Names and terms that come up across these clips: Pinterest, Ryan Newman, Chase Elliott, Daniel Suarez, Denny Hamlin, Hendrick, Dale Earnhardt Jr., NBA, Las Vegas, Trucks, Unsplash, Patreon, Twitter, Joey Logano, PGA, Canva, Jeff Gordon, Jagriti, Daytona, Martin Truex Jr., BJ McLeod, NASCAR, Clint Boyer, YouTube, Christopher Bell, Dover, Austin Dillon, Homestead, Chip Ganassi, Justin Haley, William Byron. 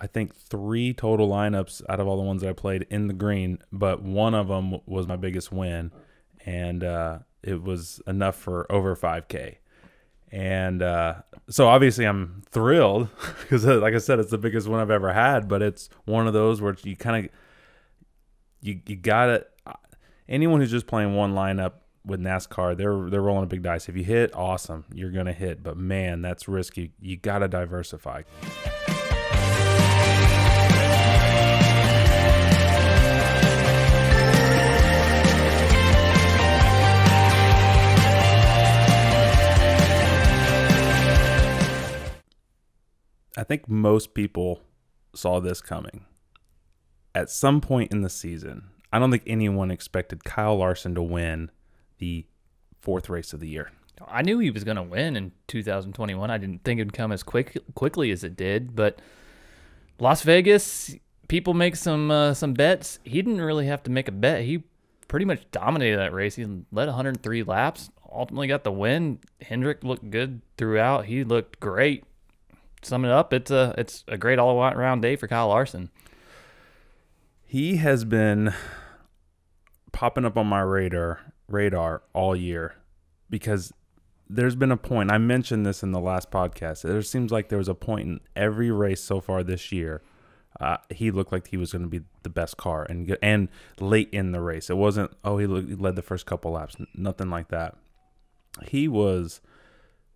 I think, three total lineups out of all the ones that I played in the green, but one of them was my biggest win, and it was enough for over 5K. And so obviously I'm thrilled because, like I said, it's the biggest one I've ever had, but it's one of those where you kind of – you got to – anyone who's just playing one lineup with NASCAR, they're rolling a big dice. If you hit, awesome, you're going to hit. But, man, that's risky. You got to diversify. I think most people saw this coming at some point in the season. I don't think anyone expected Kyle Larson to win the fourth race of the year. I knew he was going to win in 2021. I didn't think it would come as quickly as it did. But Las Vegas, people make some bets. He didn't really have to make a bet. He pretty much dominated that race. He led 103 laps, ultimately got the win. Hendrick looked good throughout. He looked great. Sum it up, it's a great all-around day for Kyle Larson. He has been popping up on my radar all year because there's been a point. I mentioned this in the last podcast. There seems like there was a point in every race so far this year. He looked like he was going to be the best car, and late in the race, it wasn't, oh, he led the first couple laps, nothing like that.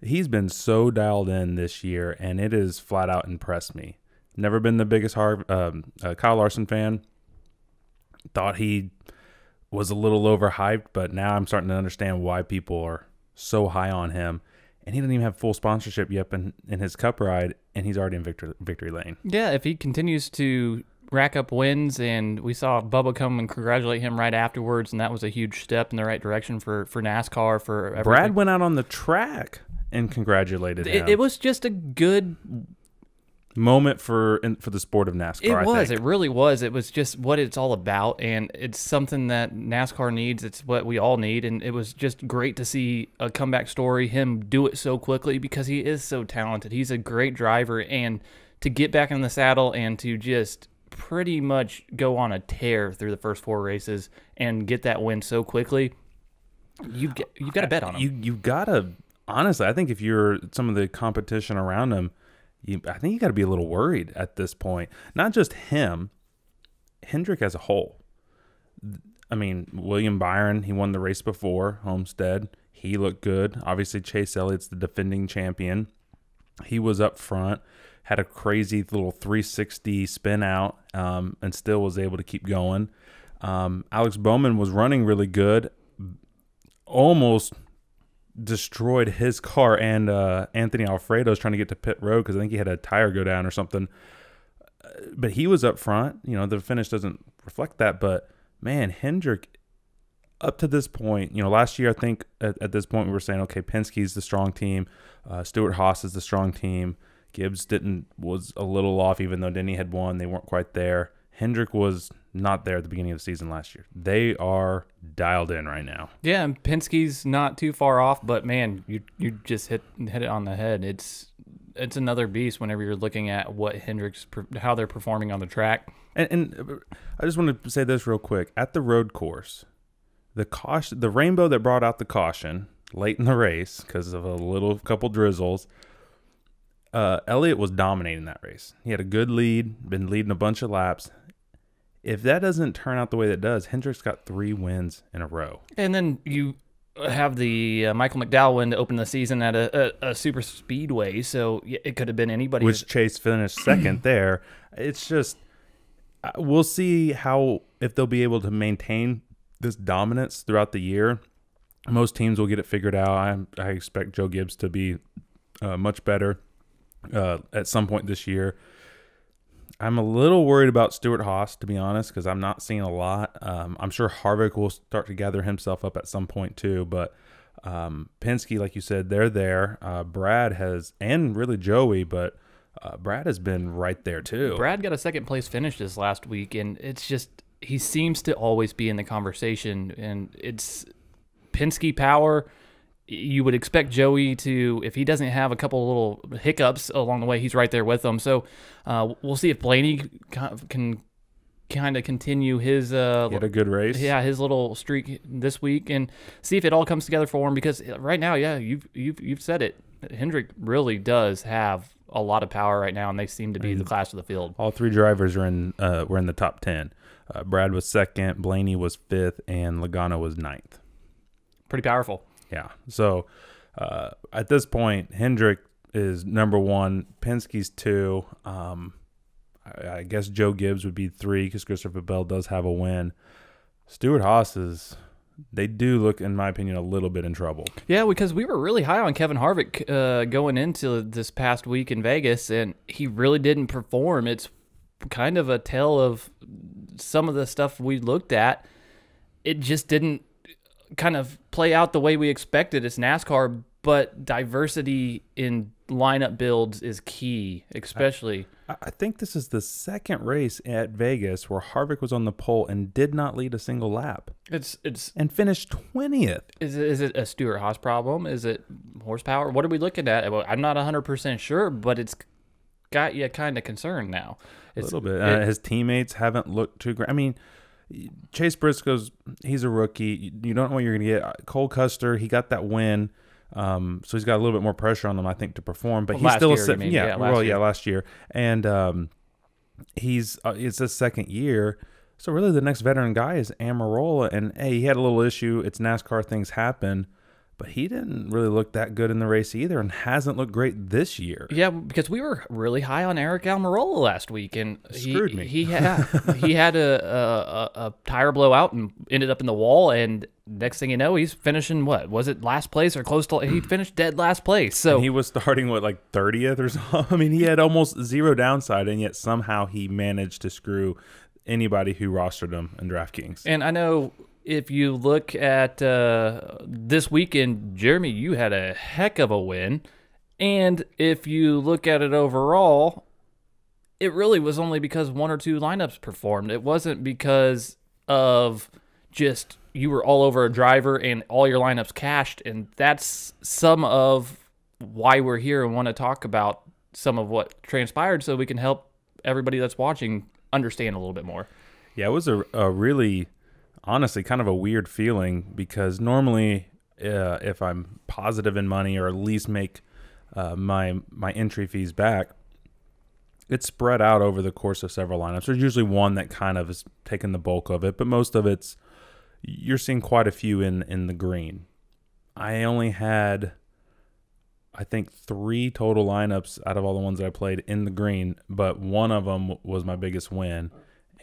He's been so dialed in this year, and it has flat out impressed me. Never been the biggest Kyle Larson fan. Thought he was a little overhyped, but now I'm starting to understand why people are so high on him. And he didn't even have full sponsorship yet in his cup ride, and he's already in victory lane. Yeah, if he continues to rack up wins, and we saw Bubba come and congratulate him right afterwards, and that was a huge step in the right direction for NASCAR, for everything. Brad went out on the track and congratulated him. It was just a good moment for the sport of NASCAR. It was. I think. It really was. It was just what it's all about, and it's something that NASCAR needs. It's what we all need, and it was just great to see a comeback story, him do it so quickly because he is so talented. He's a great driver, and to get back in the saddle and to just pretty much go on a tear through the first four races and get that win so quickly, you've got to bet on him. You've got to. Honestly, I think if you're some of the competition around him, I think you got to be a little worried at this point. Not just him, Hendrick as a whole. I mean, William Byron, he won the race before Homestead. He looked good. Obviously, Chase Elliott's the defending champion. He was up front, had a crazy little 360 spin out, and still was able to keep going. Alex Bowman was running really good, almost destroyed his car, and Anthony Alfredo's trying to get to pit road because I think he had a tire go down or something. But he was up front. You know, the finish doesn't reflect that. But, man, Hendrick, up to this point, you know, last year I think at this point we were saying, okay, Penske's the strong team. Stewart Haas is the strong team. Gibbs was a little off, even though Denny had won. They weren't quite there. Hendrick was not there at the beginning of the season last year. They are dialed in right now. Yeah, and Penske's not too far off, but, man, you just hit it on the head. It's another beast whenever you're looking at what Hendrick's how they're performing on the track. And I just want to say this real quick. At the road course, the rainbow that brought out the caution late in the race because of a couple drizzles, Elliott was dominating that race. He had a good lead, been leading a bunch of laps. If that doesn't turn out the way that does, Hendrick's got 3 wins in a row. And then you have the Michael McDowell win to open the season at a super speedway, so it could have been anybody. Which Chase finished second there. It's just we'll see if they'll be able to maintain this dominance throughout the year. Most teams will get it figured out. I expect Joe Gibbs to be much better at some point this year. I'm a little worried about Stewart Haas, to be honest, because I'm not seeing a lot. I'm sure Harvick will start to gather himself up at some point too, but Penske, like you said, they're there. Brad has, and really Joey, but Brad has been right there too. Brad got a second-place finish this last week, and it's just he seems to always be in the conversation, and it's Penske power you would expect Joey to, if he doesn't have a couple little hiccups along the way, he's right there with them. So we'll see if Blaney can kind of continue his had a good race, his little streak this week, and see if it all comes together for him. Because right now, you've said it, Hendrick really does have a lot of power right now, and they seem to be the class of the field. All three drivers were in the top 10. Brad was second, Blaney was fifth, and Logano was ninth. Pretty powerful. Yeah. So at this point, Hendrick is number one, Penske's two. I guess Joe Gibbs would be three because Christopher Bell does have a win. Stewart Haas is, they do look, in my opinion, a little bit in trouble. Yeah, because we were really high on Kevin Harvick going into this past week in Vegas, and he really didn't perform. It's kind of a tale of some of the stuff we looked at. It just didn't kind of play out the way we expected. It's NASCAR, but diversity in lineup builds is key, especially. I think this is the second race at Vegas where Harvick was on the pole and did not lead a single lap. It's and finished 20th. Is it a Stewart Haas problem? Is it horsepower? What are we looking at? Well, I'm not 100% sure, but it's got you kind of concerned now. It's a little bit. His teammates haven't looked too great. I mean, Chase Briscoe's, he's a rookie. You don't know what you're going to get. Cole Custer, he got that win. So he's got a little bit more pressure on him, I think, to perform. But he's still a second. Last year. And he's it's his second year. So really the next veteran guy is Almirola. And, hey, he had a little issue. It's NASCAR. Things happen. But he didn't really look that good in the race either, and hasn't looked great this year. Yeah, because we were really high on Aric Almirola last week, and he screwed me. He had a tire blowout and ended up in the wall. And next thing you know, he's finishing what was it, last place or close to? He finished dead last place. So and he was starting what, like 30th or something. I mean, he had almost zero downside, and yet somehow he managed to screw anybody who rostered him in DraftKings. And I know, if you look at this weekend, Jeremy, you had a heck of a win. And if you look at it overall, it really was only because one or two lineups performed. It wasn't because of just you were all over a driver and all your lineups cashed. And that's some of why we're here and want to talk about some of what transpired so we can help everybody that's watching understand a little bit more. Yeah, it was a really, honestly, kind of a weird feeling, because normally if I'm positive in money, or at least make my entry fees back, it's spread out over the course of several lineups. There's usually one that kind of is taking the bulk of it, but most of it's, you're seeing quite a few in the green. I only had, I think, three total lineups out of all the ones that I played in the green, but one of them was my biggest win,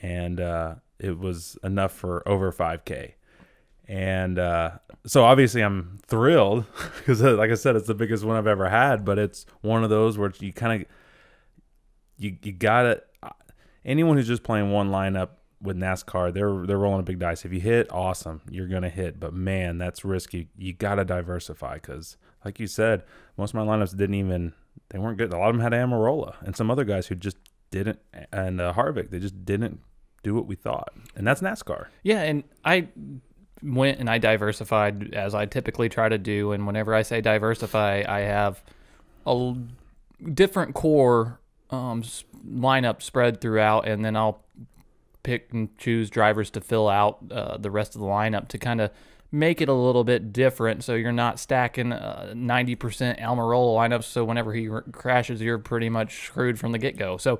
and it was enough for over 5K. And so obviously I'm thrilled because, like I said, it's the biggest one I've ever had, but it's one of those where you kind of, you got it. Anyone who's just playing one lineup with NASCAR, they're rolling a big dice. If you hit, awesome, you're going to hit. But, man, that's risky. You got to diversify because, like you said, most of my lineups they weren't good. A lot of them had Almirola and some other guys who just didn't, and Harvick, they just didn't do what we thought, and that's NASCAR. Yeah, and I went and I diversified, as I typically try to do, and whenever I say diversify, I have a different core lineup spread throughout, and then I'll pick and choose drivers to fill out the rest of the lineup to kind of make it a little bit different, so you're not stacking 90% Almirola lineups, so whenever he crashes, you're pretty much screwed from the get-go. So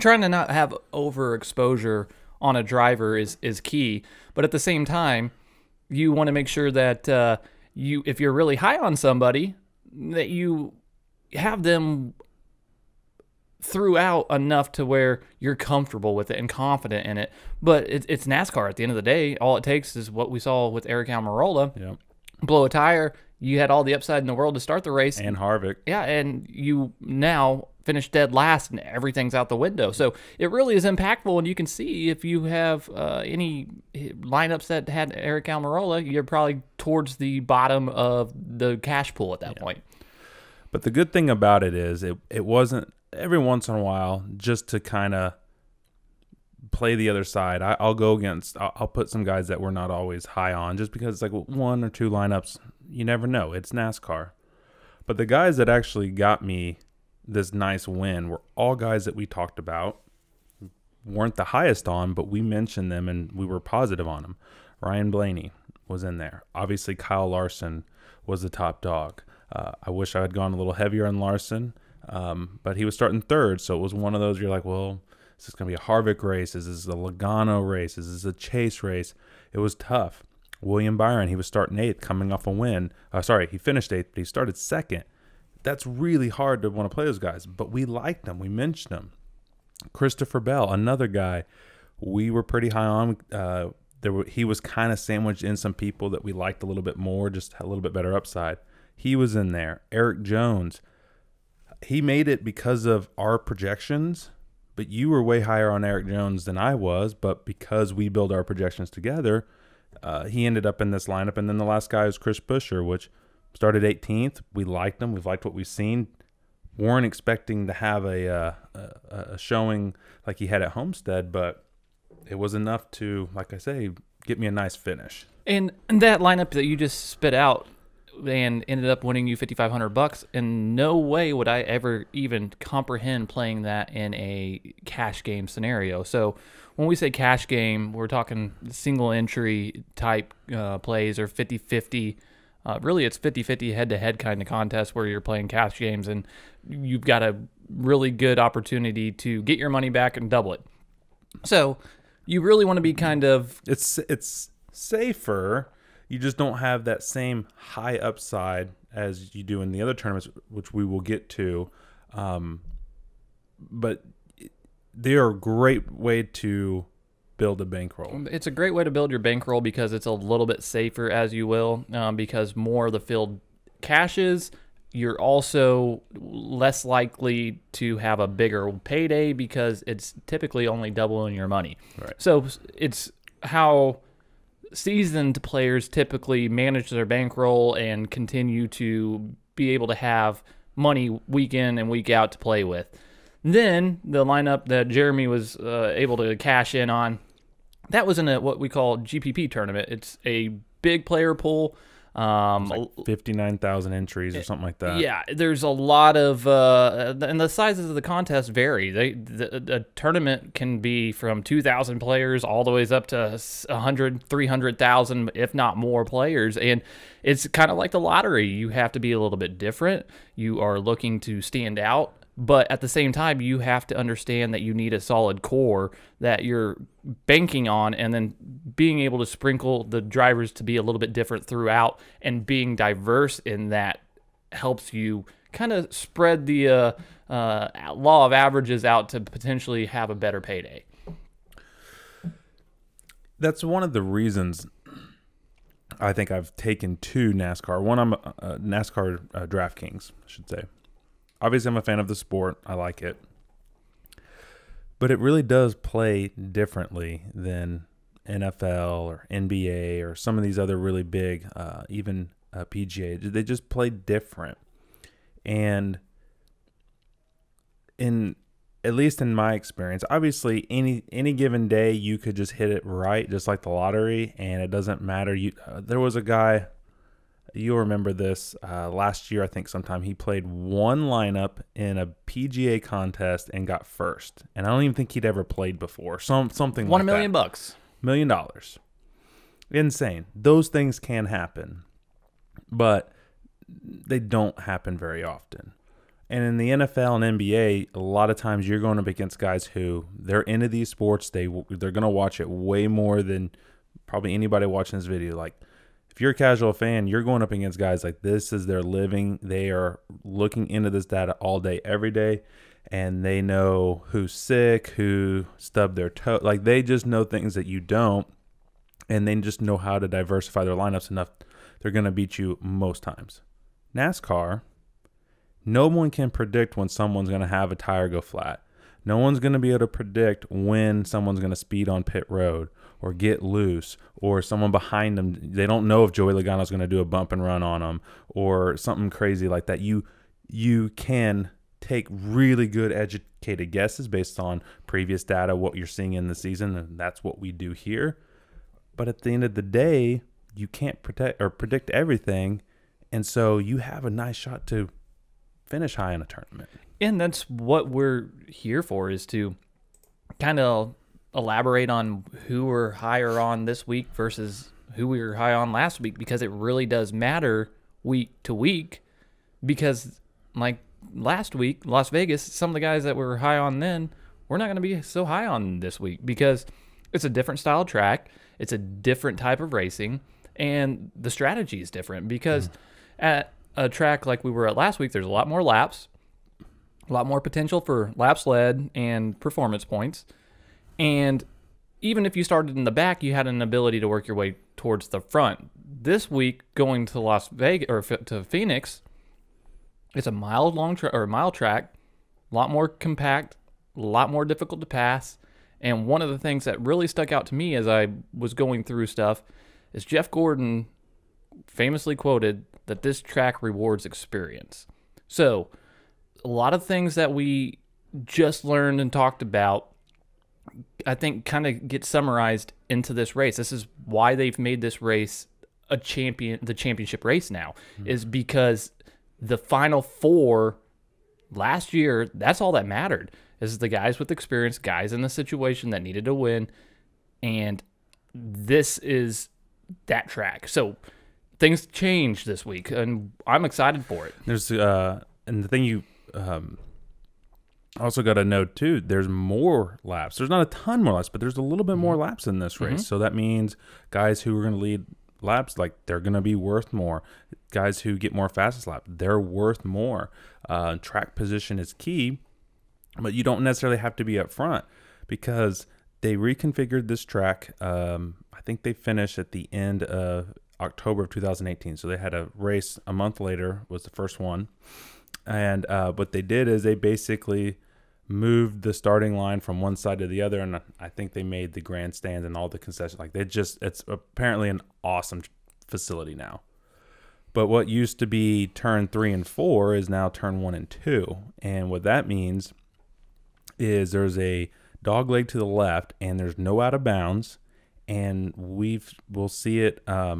trying to not have overexposure on a driver is key, but at the same time, you want to make sure that if you're really high on somebody, that you have them throughout enough to where you're comfortable with it and confident in it. But it's NASCAR at the end of the day. All it takes is what we saw with Aric Almirola. Yeah. Blow a tire. You had all the upside in the world to start the race. And Harvick. Yeah, and you now finished dead last, and everything's out the window. So it really is impactful, and you can see if you have any lineups that had Aric Almirola, you're probably towards the bottom of the cash pool at that point. But the good thing about it is it wasn't every once in a while, just to kind of play the other side. I'll go against, I'll put some guys that we're not always high on just because it's like one or two lineups. You never know. It's NASCAR. But the guys that actually got me this nice win were all guys that we talked about, weren't the highest on, but we mentioned them and we were positive on them. Ryan Blaney was in there. Obviously, Kyle Larson was the top dog. I wish I had gone a little heavier on Larson, but he was starting third, so it was one of those you're like, well, is this going to be a Harvick race? Is this a Logano race? Is this a Chase race? It was tough. William Byron, he was starting eighth, coming off a win. Sorry, he finished eighth, but he started second. That's really hard to want to play those guys, but we liked them. We mentioned them. Christopher Bell, another guy we were pretty high on. He was kind of sandwiched in some people that we liked a little bit more, just a little bit better upside. He was in there. Eric Jones, he made it because of our projections, but you were way higher on Eric Jones than I was, but because we build our projections together, he ended up in this lineup. And then the last guy was Chris Buescher, which started 18th. We liked him. We've liked what we've seen. Weren't expecting to have a showing like he had at Homestead, but it was enough to, like I say, get me a nice finish. And that lineup that you just spit out and ended up winning you $5,500. In no way would I ever even comprehend playing that in a cash game scenario. So when we say cash game, we're talking single entry type plays or 50-50. Really, it's 50-50 head-to-head kind of contest where you're playing cash games and you've got a really good opportunity to get your money back and double it. So you really want to be kind of... It's safer. You just don't have that same high upside as you do in the other tournaments, which we will get to. But they are a great way to... build a bankroll. It's a great way to build your bankroll because it's a little bit safer, as you will, because more of the field cashes. You're also less likely to have a bigger payday because it's typically only doubling your money. Right. So it's how seasoned players typically manage their bankroll and continue to be able to have money week in and week out to play with. Then the lineup that Jeremy was able to cash in on, that was in a what we call GPP tournament. It's a big player pool. Like 59,000 entries or something like that. Yeah, there's a lot of, and the sizes of the contests vary. The tournament can be from 2,000 players all the way up to 100, 300,000, if not more players. And it's kind of like the lottery. You have to be a little bit different. You are looking to stand out. But at the same time, you have to understand that you need a solid core that you're banking on, and then being able to sprinkle the drivers to be a little bit different throughout, and being diverse in that helps you kind of spread the law of averages out to potentially have a better payday. That's one of the reasons I think I've taken two NASCAR. One, I'm NASCAR DraftKings, I should say. Obviously, I'm a fan of the sport. I like it. But it really does play differently than NFL or NBA or some of these other really big, even PGA. They just play different. And in at least in my experience, obviously, any given day, you could just hit it right, just like the lottery, and it doesn't matter. There was a guy... You'll remember this last year, I think sometime he played one lineup in a PGA contest and got first. And I don't even think he'd ever played before. Something like that. $1 million. $1 million. Insane. Those things can happen, but they don't happen very often. And in the NFL and NBA, a lot of times you're going up against guys who they're into these sports. They're going to watch it way more than probably anybody watching this video. Like, if you're a casual fan, you're going up against guys like this is their living. They are looking into this data all day, every day, and they know who's sick, who stubbed their toe. Like, they just know things that you don't, and they just know how to diversify their lineups enough. They're going to beat you most times. NASCAR, no one can predict when someone's going to have a tire go flat. No one's going to be able to predict when someone's going to speed on pit road or get loose or someone behind them. They don't know if Joey Logano is going to do a bump and run on them or something crazy like that. You can take really good educated guesses based on previous data, what you're seeing in the season, and that's what we do here. But at the end of the day, you can't predict everything, and so you have a nice shot to finish high in a tournament. And that's what we're here for, is to kind of elaborate on who we're higher on this week versus who we were high on last week, because it really does matter week to week. Because like last week, Las Vegas, some of the guys that we were high on then, we're not going to be so high on this week, because it's a different style track. It's a different type of racing, and the strategy is different, because at a track like we were at last week, there's a lot more laps, a lot more potential for laps led and performance points. And even if you started in the back, you had an ability to work your way towards the front. This week, going to Las Vegas or to Phoenix, it's a mile long or a mile track, a lot more compact, a lot more difficult to pass. And one of the things that really stuck out to me as I was going through stuff is Jeff Gordon famously quoted that this track rewards experience. So a lot of things that we just learned and talked about, I think, kind of get summarized into this race. This is why they've made this race a championship race now, is because the final four last year, that's all that mattered, is the guys with experience, guys in the situation that needed to win. And this is that track. So things change this week, and I'm excited for it. There's and the thing you also got to know too, there's more laps. There's not a ton more laps, but there's a little bit more laps in this race. So that means guys who are going to lead laps, like, they're going to be worth more. Guys who get more fastest lap, they're worth more. Track position is key, but you don't necessarily have to be up front, because they reconfigured this track. I think they finished at the end of October of 2018. So they had a race a month later, was the first one. And what they did is they basically moved the starting line from one side to the other, and I think they made the grandstand and all the concessions. Like, they just, it's apparently an awesome facility now. But what used to be turn 3 and 4 is now turn 1 and 2. And what that means is there's a dog leg to the left, and there's no out of bounds. And we'll see it. We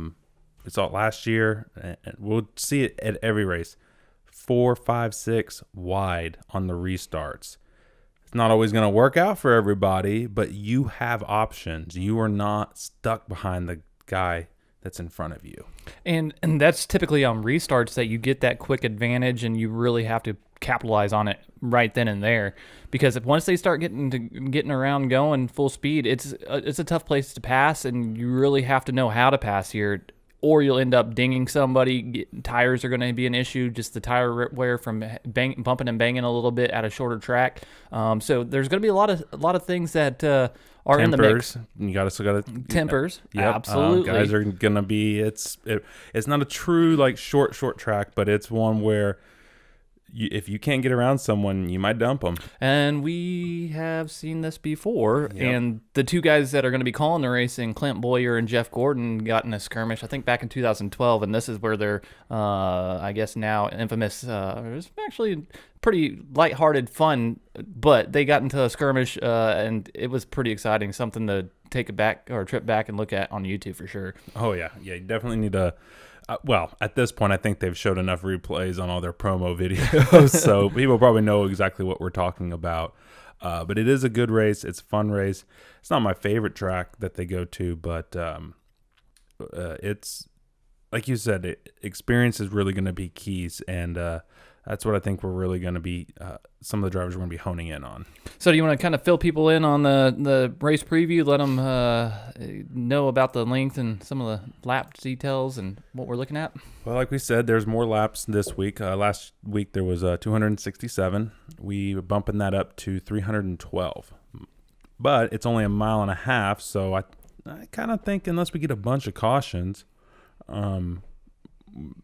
saw it last year, and we'll see it at every race. 4, 5, 6 wide on the restarts. It's not always going to work out for everybody, but you have options. You are not stuck behind the guy that's in front of you. And that's typically on restarts that you get that quick advantage, and you really have to capitalize on it right then and there, because if once they start getting around going full speed, it's a tough place to pass, and you really have to know how to pass here, or you'll end up dinging somebody. Tires are going to be an issue, just the tire wear from bumping and banging a little bit at a shorter track. So there's going to be a lot of things that are tempers, in the mix. Tempers, yep, absolutely. Guys are going to be. It's not a true like short track, but it's one where if you can't get around someone, you might dump them. And we have seen this before. Yep. And the two guys that are going to be calling the racing, Clint Boyer and Jeff Gordon, got in a skirmish, I think, back in 2012. And this is where they're, I guess, now infamous. It's actually pretty lighthearted fun, but they got into a skirmish, and it was pretty exciting. Something to take a trip back and look at on YouTube for sure. Oh, yeah. Yeah, you definitely need to. Well, at this point, I think they've showed enough replays on all their promo videos, so people probably know exactly what we're talking about. But it is a good race. It's a fun race. It's not my favorite track that they go to, but it's, like you said, experience is really going to be keys, and that's what I think we're really going to be, some of the drivers are going to be honing in on. So do you want to kind of fill people in on the race preview, let them know about the length and some of the lap details and what we're looking at? Well, like we said, there's more laps this week. Last week there was 267. We were bumping that up to 312. But it's only a mile and a half, so I kind of think unless we get a bunch of cautions,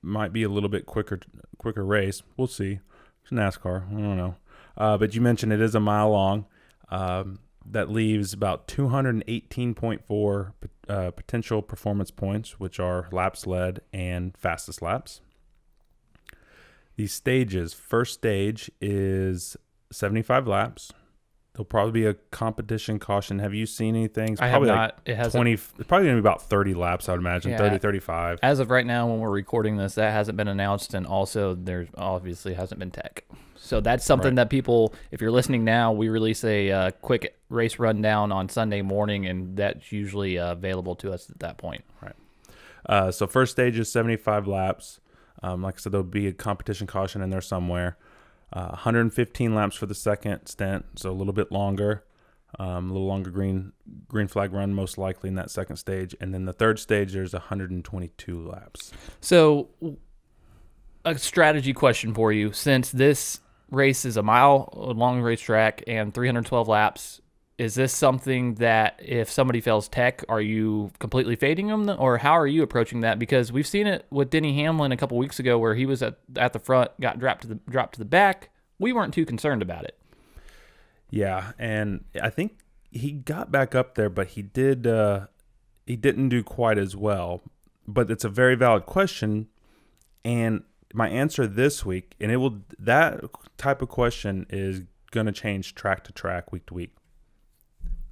might be a little bit quicker race. We'll see. It's NASCAR. I don't know. But you mentioned it is a mile long. That leaves about 218.4 potential performance points, which are laps led and fastest laps. These stages, first stage is 75 laps. There'll probably be a competition caution. Have you seen anything? It's probably I have not. Like it has 20. It's probably going to be about 30 laps, I would imagine. Yeah, 30, 35. As of right now, when we're recording this, that hasn't been announced, and also there obviously hasn't been tech. So that's something that people, if you're listening now, we release a quick race rundown on Sunday morning, and that's usually available to us at that point. Right. So first stage is 75 laps. Like I said, there'll be a competition caution in there somewhere. 115 laps for the second stint, so a little bit longer, a little longer green flag run most likely in that second stage. And then the third stage, there's 122 laps. So a strategy question for you, since this race is a mile long racetrack and 312 laps, is this something that if somebody fails tech, are you completely fading them, or how are you approaching that? Because we've seen it with Denny Hamlin a couple weeks ago where he was at the front, got dropped to the back. We weren't too concerned about it. Yeah, and I think he got back up there, but he did he didn't do quite as well. But it's a very valid question, and my answer this week, and it will, that type of question is going to change track to track, week to week.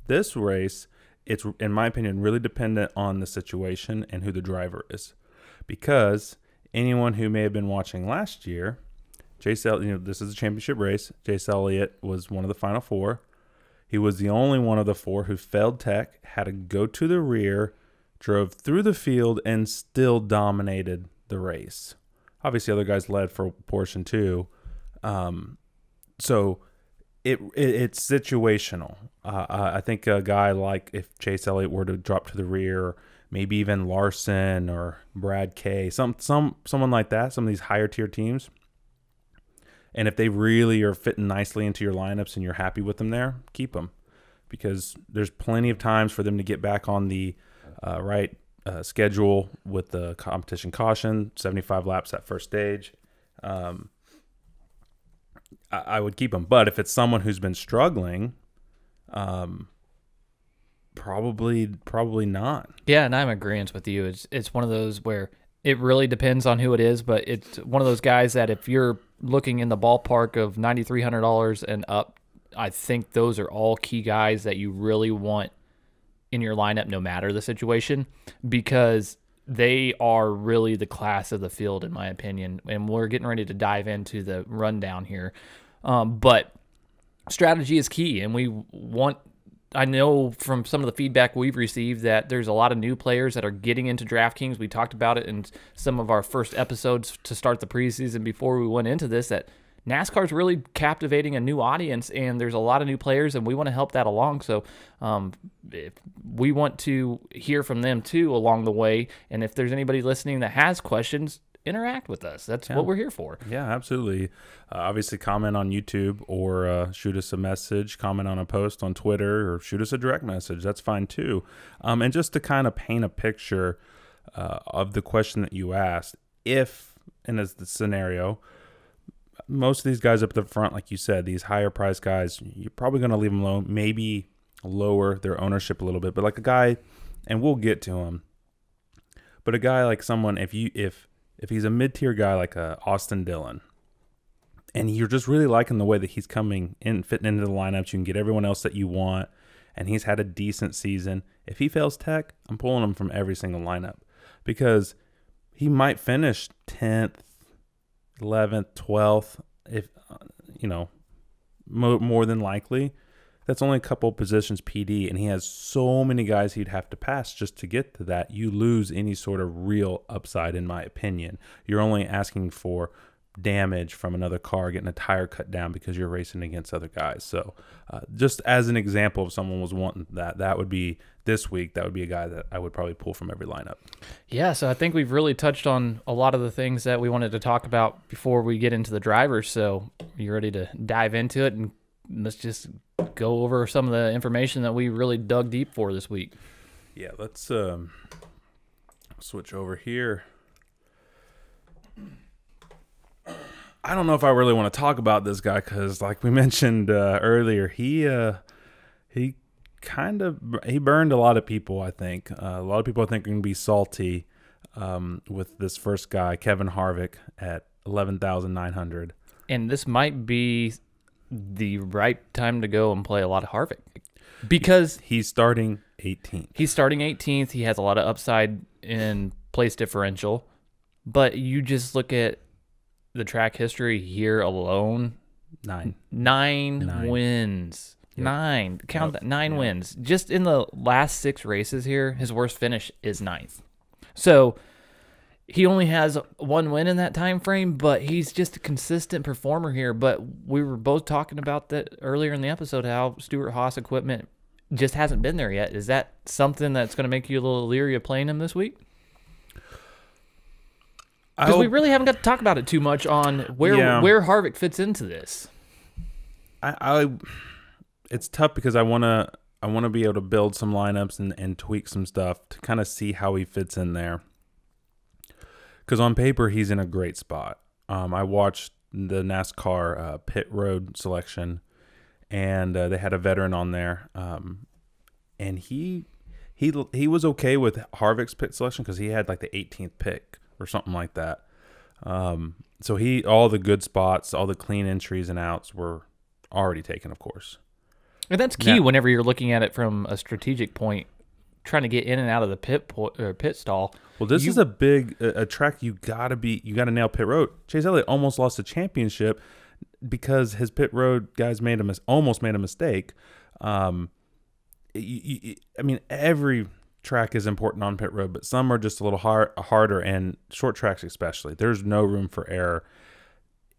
This race, it's, in my opinion, really dependent on the situation and who the driver is. Because anyone who may have been watching last year, Chase Elliott, you know, this is a championship race. Chase Elliott was one of the final four. He was the only one of the four who failed tech, had to go to the rear, drove through the field, and still dominated the race. Obviously, other guys led for a portion too. So... It's situational. I think a guy like, if Chase Elliott were to drop to the rear, maybe even Larson or Brad K, someone like that, some of these higher tier teams, and if they really are fitting nicely into your lineups and you're happy with them there, keep them, because there's plenty of times for them to get back on the schedule with the competition caution, 75 laps at first stage. I would keep him. But if it's someone who's been struggling, probably not. Yeah, and I'm agreeing with you. It's one of those where it really depends on who it is, but it's one of those guys that if you're looking in the ballpark of $9,300 and up, I think those are all key guys that you really want in your lineup no matter the situation, because they are really the class of the field, in my opinion, and we're getting ready to dive into the rundown here. But strategy is key, and we want, I know from some of the feedback we've received that there's a lot of new players that are getting into DraftKings. We talked about it in some of our first episodes to start the preseason before we went into this, that NASCAR is really captivating a new audience, and there's a lot of new players, and we want to help that along. So if we want to hear from them, too, along the way. And if there's anybody listening that has questions, interact with us. That's what we're here for. Yeah, absolutely. Obviously, comment on YouTube, or shoot us a message, comment on a post on Twitter, or shoot us a direct message. That's fine, too. And just to kind of paint a picture of the question that you asked, if, and as the scenario, most of these guys up at the front, like you said, these higher price guys, you're probably going to leave them alone, maybe lower their ownership a little bit. But like a guy, and we'll get to him, but a guy like someone, if he's a mid-tier guy like Austin Dillon, and you're just really liking the way that he's coming in, fitting into the lineups, you can get everyone else that you want, and he's had a decent season. If he fails tech, I'm pulling him from every single lineup, because he might finish 10th, 11th, 12th, if you know, more than likely. That's only a couple positions PD, and he has so many guys he'd have to pass just to get to that. You lose any sort of real upside, in my opinion. You're only asking for damage from another car, getting a tire cut down because you're racing against other guys. So just as an example, if someone was wanting that, that would be this week, that would be a guy that I would probably pull from every lineup. Yeah, so I think we've really touched on a lot of the things that we wanted to talk about before we get into the drivers. So you ready to dive into it, and let's just go over some of the information that we really dug deep for this week. Yeah, let's switch over here. I don't know if I really want to talk about this guy, because like we mentioned earlier, he burned a lot of people, I think. A lot of people, I think, are going to be salty with this first guy, Kevin Harvick at $11,900. And this might be the right time to go and play a lot of Harvick, because he's starting 18th. He's starting 18th. He has a lot of upside in place differential, but you just look at the track history here alone. Nine wins. Yep. Nine. Count that. Nine wins. Just in the last 6 races here, his worst finish is 9th. So he only has 1 win in that time frame, but he's just a consistent performer here. But we were both talking about that earlier in the episode, how Stewart Haas equipment just hasn't been there yet. Is that something that's going to make you a little leery of playing him this week? Because we really haven't got to talk about it too much on where Harvick fits into this. It's tough because I want to be able to build some lineups and tweak some stuff to kind of see how he fits in there. Because on paper, he's in a great spot. I watched the NASCAR pit road selection, and they had a veteran on there, and he was okay with Harvick's pit selection because he had like the 18th pick or something like that. So all the good spots, all the clean entries and outs were already taken, of course. And that's key whenever you're looking at it from a strategic point, trying to get in and out of the pit stall. Well, this is a big track. You got to nail pit road. Chase Elliott almost lost the championship because his pit road guys almost made a mistake. I mean, every track is important on pit road, but some are just a little harder, and short tracks especially. There's no room for error.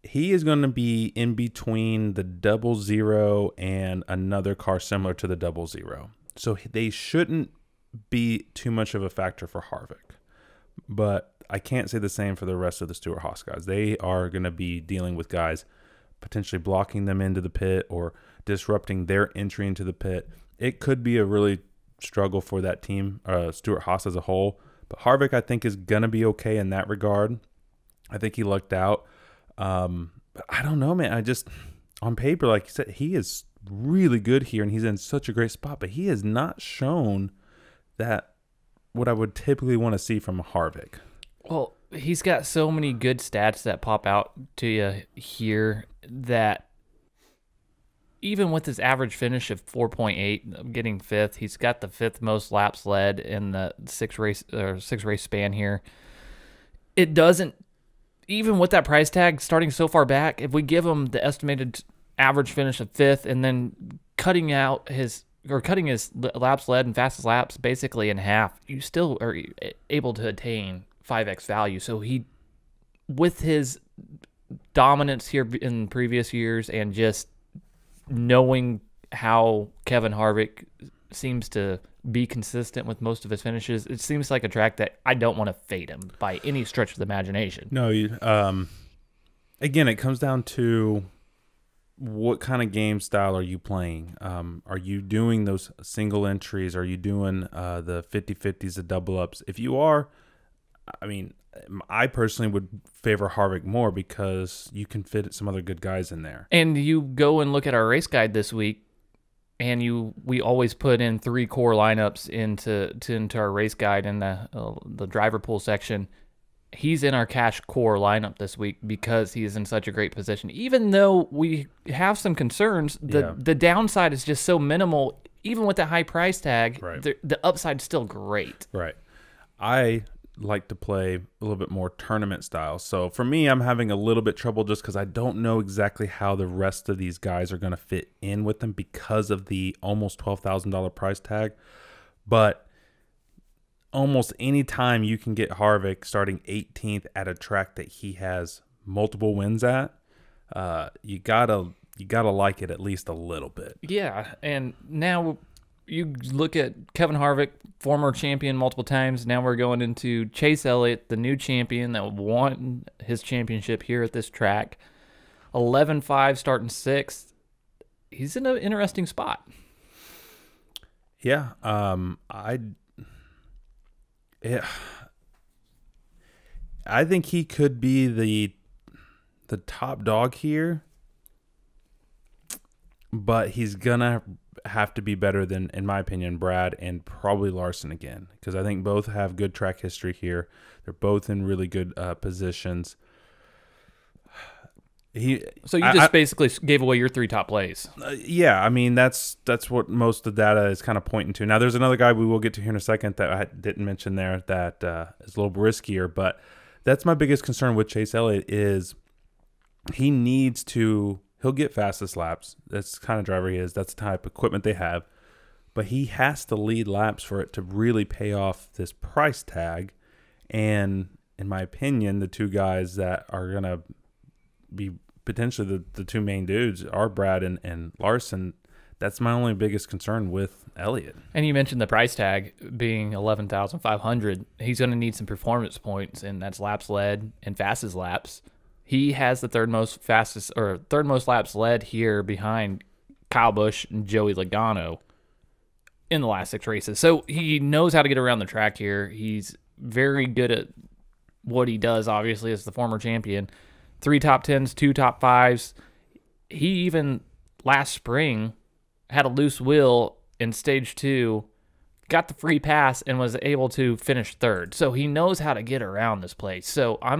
He is going to be in between the 00 and another car similar to the 00. So they shouldn't be too much of a factor for Harvick, but I can't say the same for the rest of the Stewart Haas guys. They are going to be dealing with guys potentially blocking them into the pit or disrupting their entry into the pit. It could be a really struggle for that team, Stewart Haas as a whole, but Harvick, I think, is going to be okay in that regard. I think he lucked out. But I don't know, man. I just, on paper, like you said, he is really good here and he's in such a great spot, but he has not shown that what I would typically want to see from Harvick. Well, he's got so many good stats that pop out to you here that even with his average finish of 4.8, getting 5th, he's got the 5th most laps led in the 6 race span here. It doesn't, even with that price tag starting so far back, if we give him the estimated average finish of 5th and then cutting out his laps led and fastest laps basically in half, you still are able to attain 5x value. So he, with his dominance here in previous years and just knowing how Kevin Harvick seems to be consistent with most of his finishes, it seems like a track that I don't want to fade him by any stretch of the imagination. No, again, it comes down to what kind of game style are you playing? Are you doing those single entries? Are you doing the 50-50s, the double ups? If you are, I mean, I personally would favor Harvick more because you can fit some other good guys in there. And you go and look at our race guide this week, and we always put in 3 core lineups into our race guide in the driver pool section. He's in our cash core lineup this week because he is in such a great position. Even though we have some concerns, the downside is just so minimal. Even with that high price tag, right, the upside's still great. Right. I like to play a little bit more tournament style. So for me, I'm having a little bit trouble just because I don't know exactly how the rest of these guys are going to fit in with them because of the almost $12,000 price tag. But almost any time you can get Harvick starting 18th at a track that he has multiple wins at, you gotta like it at least a little bit. Yeah, and now you look at Kevin Harvick, former champion multiple times. Now we're going into Chase Elliott, the new champion that won his championship here at this track. 11-5 starting 6th. He's in an interesting spot. Yeah, yeah, I think he could be the top dog here, but he's gonna have to be better than, in my opinion, Brad and probably Larson again, because I think both have good track history here. They're both in really good positions. So you just basically gave away your three top plays. Yeah, I mean that's what most of the data is kind of pointing to. Now there's another guy we will get to here in a second that I didn't mention there that is a little riskier, but that's my biggest concern with Chase Elliott is he needs to. He'll get fastest laps. That's the kind of driver he is. That's the type of equipment they have. But he has to lead laps for it to really pay off this price tag. And in my opinion, the two guys that are going to be potentially the two main dudes are Brad and Larson. That's my only biggest concern with Elliott. And you mentioned the price tag being $11,500. He's going to need some performance points, and that's laps led and fastest laps. He has the third most laps led here behind Kyle Busch and Joey Logano in the last six races. So he knows how to get around the track here. He's very good at what he does, obviously, as the former champion. 3 top 10s, 2 top 5s. He even last spring had a loose wheel in stage 2, got the free pass, and was able to finish 3rd. So he knows how to get around this place. So I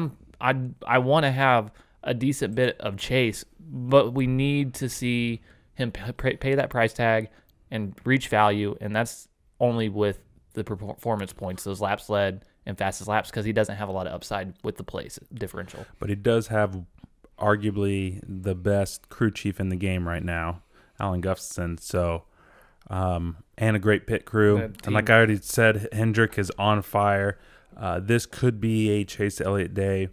want to have a decent bit of Chase, but we need to see him pay that price tag and reach value, and that's only with the performance points, those laps led and fastest laps, because he doesn't have a lot of upside with the place differential. But he does have arguably the best crew chief in the game right now, Alan Gustafson, so, and a great pit crew. And like I already said, Hendrick is on fire. This could be a Chase Elliott day.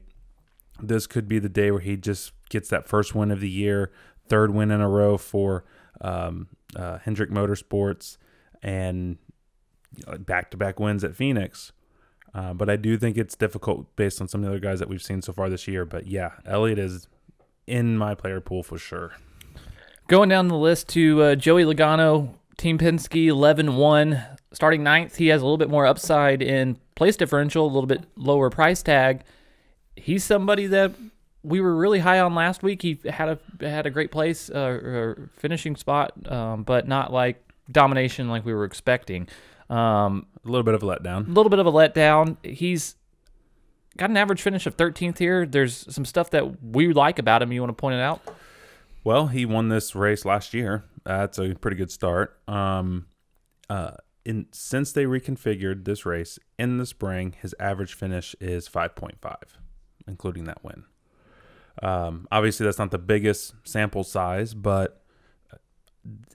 This could be the day where he just gets that first win of the year, 3rd win in a row for Hendrick Motorsports, and back-to-back wins at Phoenix. But I do think it's difficult based on some of the other guys that we've seen so far this year. But, yeah, Elliott is in my player pool for sure. Going down the list to Joey Logano, Team Penske, 11-1. Starting 9th, he has a little bit more upside in place differential, a little bit lower price tag. He's somebody that we were really high on last week. He had a great place or finishing spot, but not like domination like we were expecting. A little bit of a letdown. A little bit of a letdown. He's got an average finish of 13th here. There's some stuff that we like about him. You want to point it out? Well, he won this race last year. That's a pretty good start. Since they reconfigured this race in the spring, his average finish is 5.5, including that win. Obviously, that's not the biggest sample size, but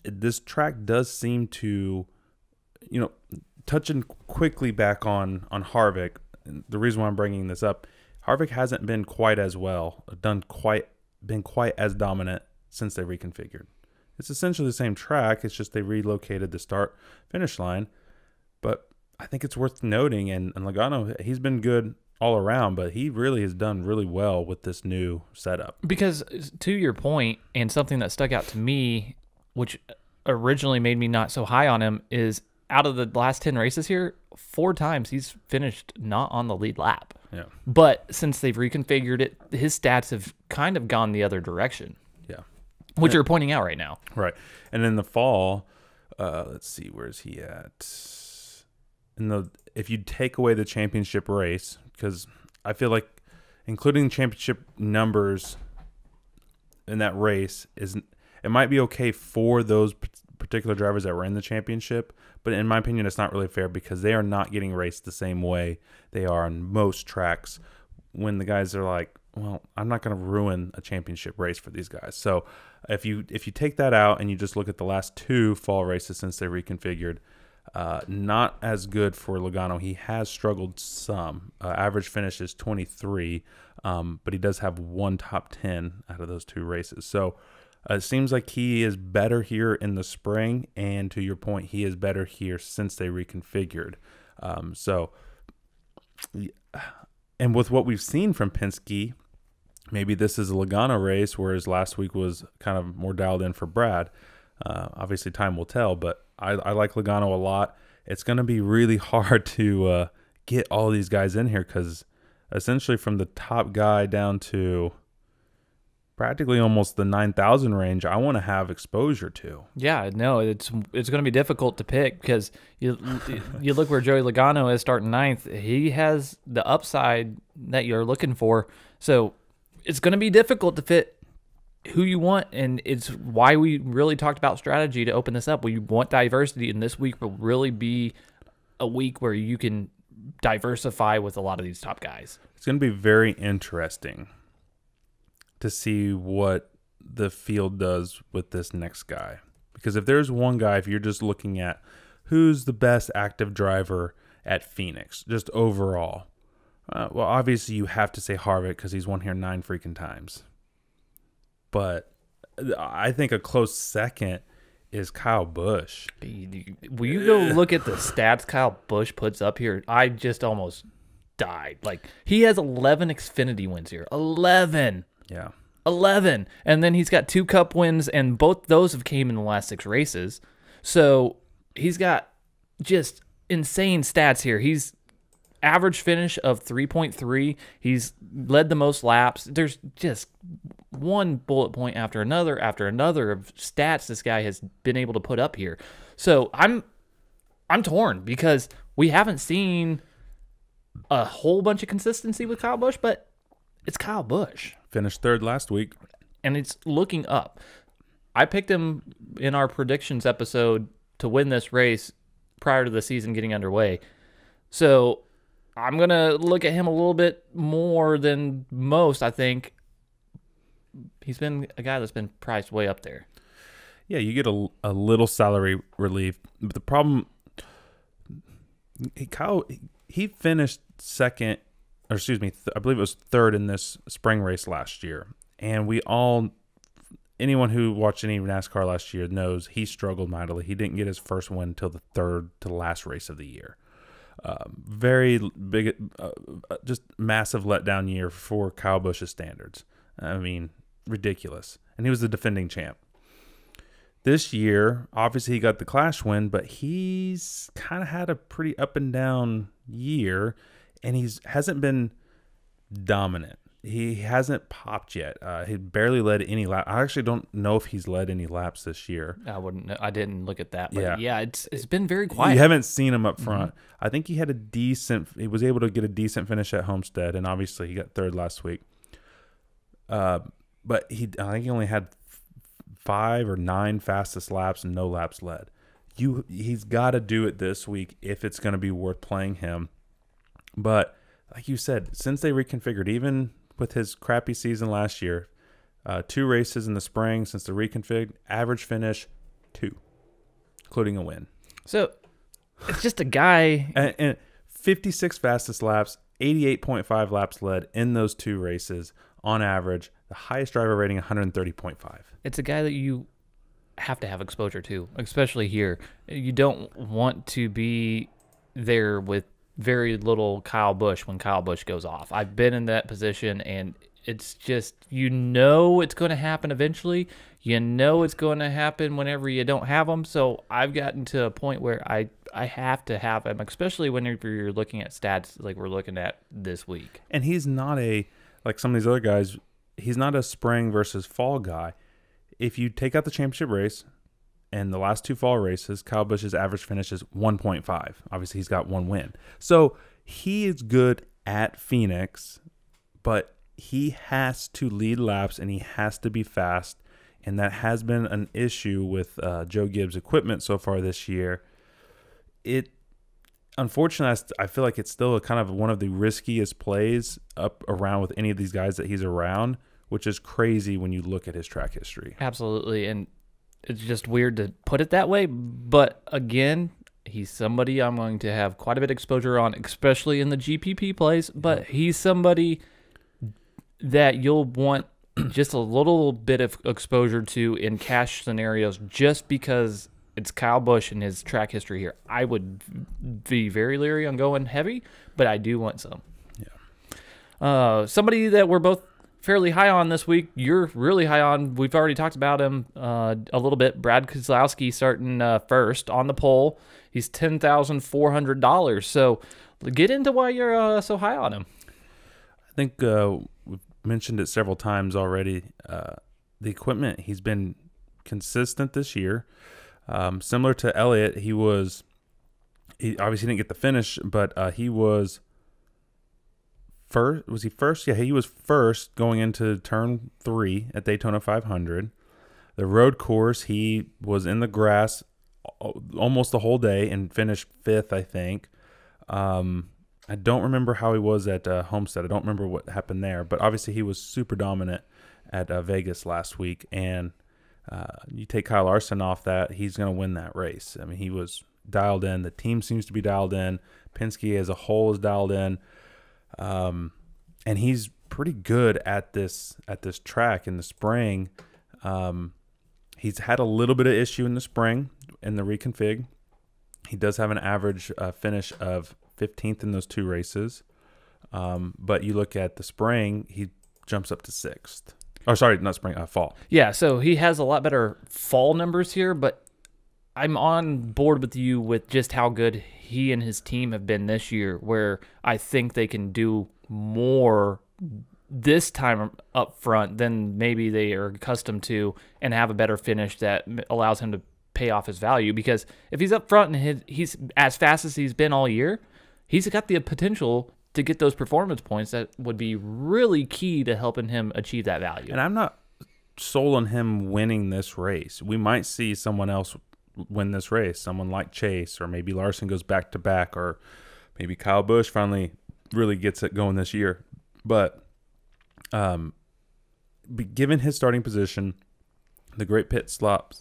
this track does seem to, you know, touching quickly back on Harvick. And the reason why I'm bringing this up, Harvick hasn't been quite as well been quite as dominant since they reconfigured. It's essentially the same track. It's just they relocated the start-finish line. But I think it's worth noting, and Logano, he's been good all around, but he really has done really well with this new setup. Because to your point, and something that stuck out to me, which originally made me not so high on him, is out of the last 10 races here, 4 times he's finished not on the lead lap. Yeah. But since they've reconfigured it, his stats have kind of gone the other direction. Which you're pointing out right now. Right. And in the fall, let's see, where's he at? If you take away the championship race, because I feel like including championship numbers in that race, it might be okay for those particular drivers that were in the championship, but in my opinion, it's not really fair because they are not getting raced the same way they are on most tracks when the guys are like, well, I'm not going to ruin a championship race for these guys. So if you take that out and you just look at the last 2 fall races since they reconfigured, not as good for Logano. He has struggled some. Average finish is 23, but he does have 1 top 10 out of those 2 races. So it seems like he is better here in the spring, and to your point, he is better here since they reconfigured. And with what we've seen from Penske, maybe this is a Logano race, whereas last week was kind of more dialed in for Brad. Obviously, time will tell, but I like Logano a lot. It's going to be really hard to get all these guys in here because essentially from the top guy down to practically almost the 9,000 range, I want to have exposure to. Yeah, no, it's going to be difficult to pick because you look where Joey Logano is starting 9th. He has the upside that you're looking for, so it's going to be difficult to fit who you want, and it's why we really talked about strategy to open this up. We want diversity, and this week will really be a week where you can diversify with a lot of these top guys. It's going to be very interesting to see what the field does with this next guy. Because if there's one guy, if you're just looking at who's the best active driver at Phoenix, just overall, well, obviously you have to say Harvick because he's won here 9 freaking times. But I think a close second is Kyle Busch. Will you go look at the stats Kyle Busch puts up here? I just almost died. Like, he has 11 Xfinity wins here. 11. Yeah. 11. And then he's got 2 Cup wins, and both those have came in the last 6 races. So he's got just insane stats here. He's average finish of 3.3. He's led the most laps. There's just one bullet point after another of stats this guy has been able to put up here. So I'm torn because we haven't seen a whole bunch of consistency with Kyle Busch, but it's Kyle Busch. Finished 3rd last week. And it's looking up. I picked him in our predictions episode to win this race prior to the season getting underway. So I'm going to look at him a little bit more than most, I think. He's been a guy that's been priced way up there. Yeah, you get a little salary relief. But the problem, Kyle, he finished 2nd, or excuse me, I believe it was 3rd in this spring race last year. And we all, anyone who watched any NASCAR last year knows he struggled mightily. He didn't get his first win until the 3rd to last race of the year. Very big, just massive letdown year for Kyle Busch's standards. I mean, ridiculous. And he was the defending champ. This year, obviously he got the Clash win, but he's kind of had a pretty up and down year. And he hasn't been dominant. He hasn't popped yet. He barely led any lap. I actually don't know if he's led any laps this year. I wouldn't know. I didn't look at that. But yeah, it's been very quiet. You haven't seen him up front. Mm-hmm. I think he had a decent. He was able to get a decent finish at Homestead, and obviously he got 3rd last week. But I think he only had 5 or 9 fastest laps and no laps led. He's got to do it this week if it's going to be worth playing him. But like you said, since they reconfigured, even with his crappy season last year, 2 races in the spring since the reconfig, average finish 2, including a win. So it's just a guy. and 56 fastest laps, 88.5 laps led in those 2 races on average. The highest driver rating, 130.5. It's a guy that you have to have exposure to, especially here. You don't want to be there with very little Kyle Busch when Kyle Busch goes off. I've been in that position, and it's just, you know it's going to happen eventually. You know it's going to happen whenever you don't have them. So I've gotten to a point where I have to have him, especially whenever you're looking at stats like we're looking at this week. And he's not a, like some of these other guys, he's not a spring versus fall guy. If you take out the championship race and the last 2 fall races, Kyle Busch's average finish is 1.5. Obviously, he's got 1 win. So he is good at Phoenix, but he has to lead laps and he has to be fast. And that has been an issue with Joe Gibbs' equipment so far this year. Unfortunately, I feel like it's still kind of one of the riskiest plays up around with any of these guys that he's around, which is crazy when you look at his track history. Absolutely, and it's just weird to put it that way, but again, he's somebody I'm going to have quite a bit of exposure on, especially in the GPP plays, but he's somebody that you'll want just a little bit of exposure to in cash scenarios just because it's Kyle Busch and his track history here. I would be very leery on going heavy, but I do want some. Yeah. Somebody that we're both fairly high on this week, you're really high on. We've already talked about him a little bit. Brad Keselowski starting 1st on the pole. He's $10,400. So get into why you're so high on him. I think we've mentioned it several times already. The equipment, he's been consistent this year. Similar to Elliott, he obviously didn't get the finish, but he was first. Was he first? Yeah, he was first going into turn 3 at Daytona 500. The road course, he was in the grass almost the whole day and finished 5th, I think. I don't remember how he was at Homestead. I don't remember what happened there, but obviously he was super dominant at Vegas last week. And you take Kyle Larson off that, he's going to win that race. I mean, he was dialed in. The team seems to be dialed in. Penske as a whole is dialed in. And he's pretty good at this track in the spring. He's had a little bit of issue in the spring in the reconfig. He does have an average finish of 15th in those 2 races. But you look at the spring, he jumps up to 6th. Oh, sorry, not spring, fall. Yeah, so he has a lot better fall numbers here, but I'm on board with you with just how good he and his team have been this year, where I think they can do more this time up front than maybe they are accustomed to and have a better finish that allows him to pay off his value. Because if he's up front and he's as fast as he's been all year, he's got the potential to get those performance points that would be really key to helping him achieve that value. And I'm not sold on him winning this race. We might see someone else win this race, someone like Chase, or maybe Larson goes back-to-back, or maybe Kyle Busch finally really gets it going this year. But given his starting position, the great pit stop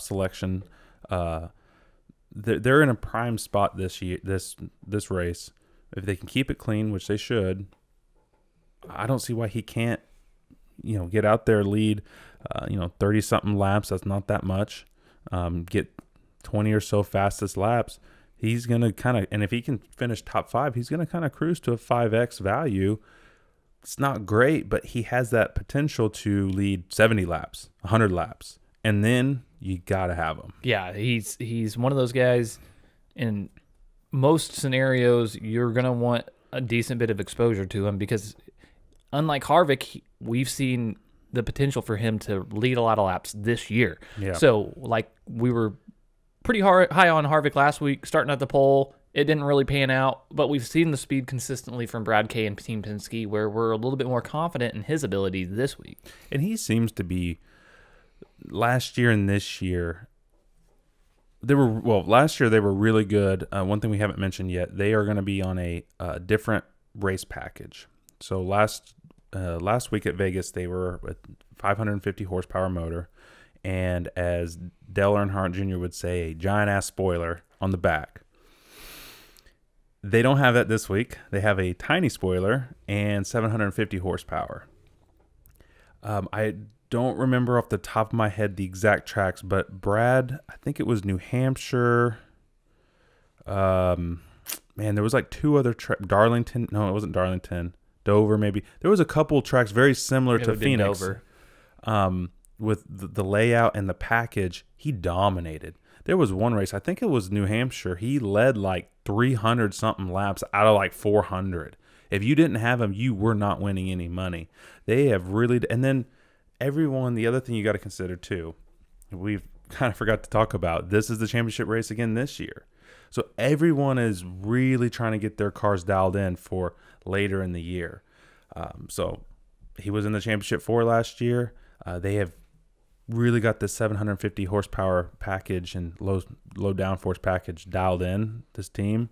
selection, they're in a prime spot this year, this race. If they can keep it clean, which they should, I don't see why he can't, you know, get out there, lead, 30-something laps. That's not that much. Get 20 or so fastest laps. He's going to kind of, and if he can finish top 5, he's going to kind of cruise to a 5X value. It's not great, but he has that potential to lead 70 laps, 100 laps, and then you got to have him. Yeah, he's one of those guys in most scenarios you're going to want a decent bit of exposure to him, because unlike Harvick, we've seen the potential for him to lead a lot of laps this year. Yeah. So like we were pretty high on Harvick last week, starting at the pole. It didn't really pan out, but we've seen the speed consistently from Brad K and Team Penske, where we're a little bit more confident in his ability this week. And he seems to be, last year and this year, last year they were really good. One thing we haven't mentioned yet, they are going to be on a different race package. So last week at Vegas, they were with 550 horsepower motor, and as Dale Earnhardt Jr. would say, a giant ass spoiler on the back. They don't have that this week. They have a tiny spoiler and 750 horsepower. I don't remember off the top of my head the exact tracks, but Brad, I think it was New Hampshire. Man, there was like 2 other tracks. Darlington. No, it wasn't Darlington. Dover, maybe. There was a couple tracks very similar to Phoenix. Dover. With the layout and the package, he dominated. There was one race, I think it was New Hampshire, he led like 300-something laps out of like 400. If you didn't have him, you were not winning any money. They have really, and then everyone, the other thing you got to consider too, we've kind of forgot to talk about, this is the championship race again this year. So everyone is really trying to get their cars dialed in for later in the year. So he was in the championship 4 last year. They have really got this 750 horsepower package and low downforce package dialed in, this team.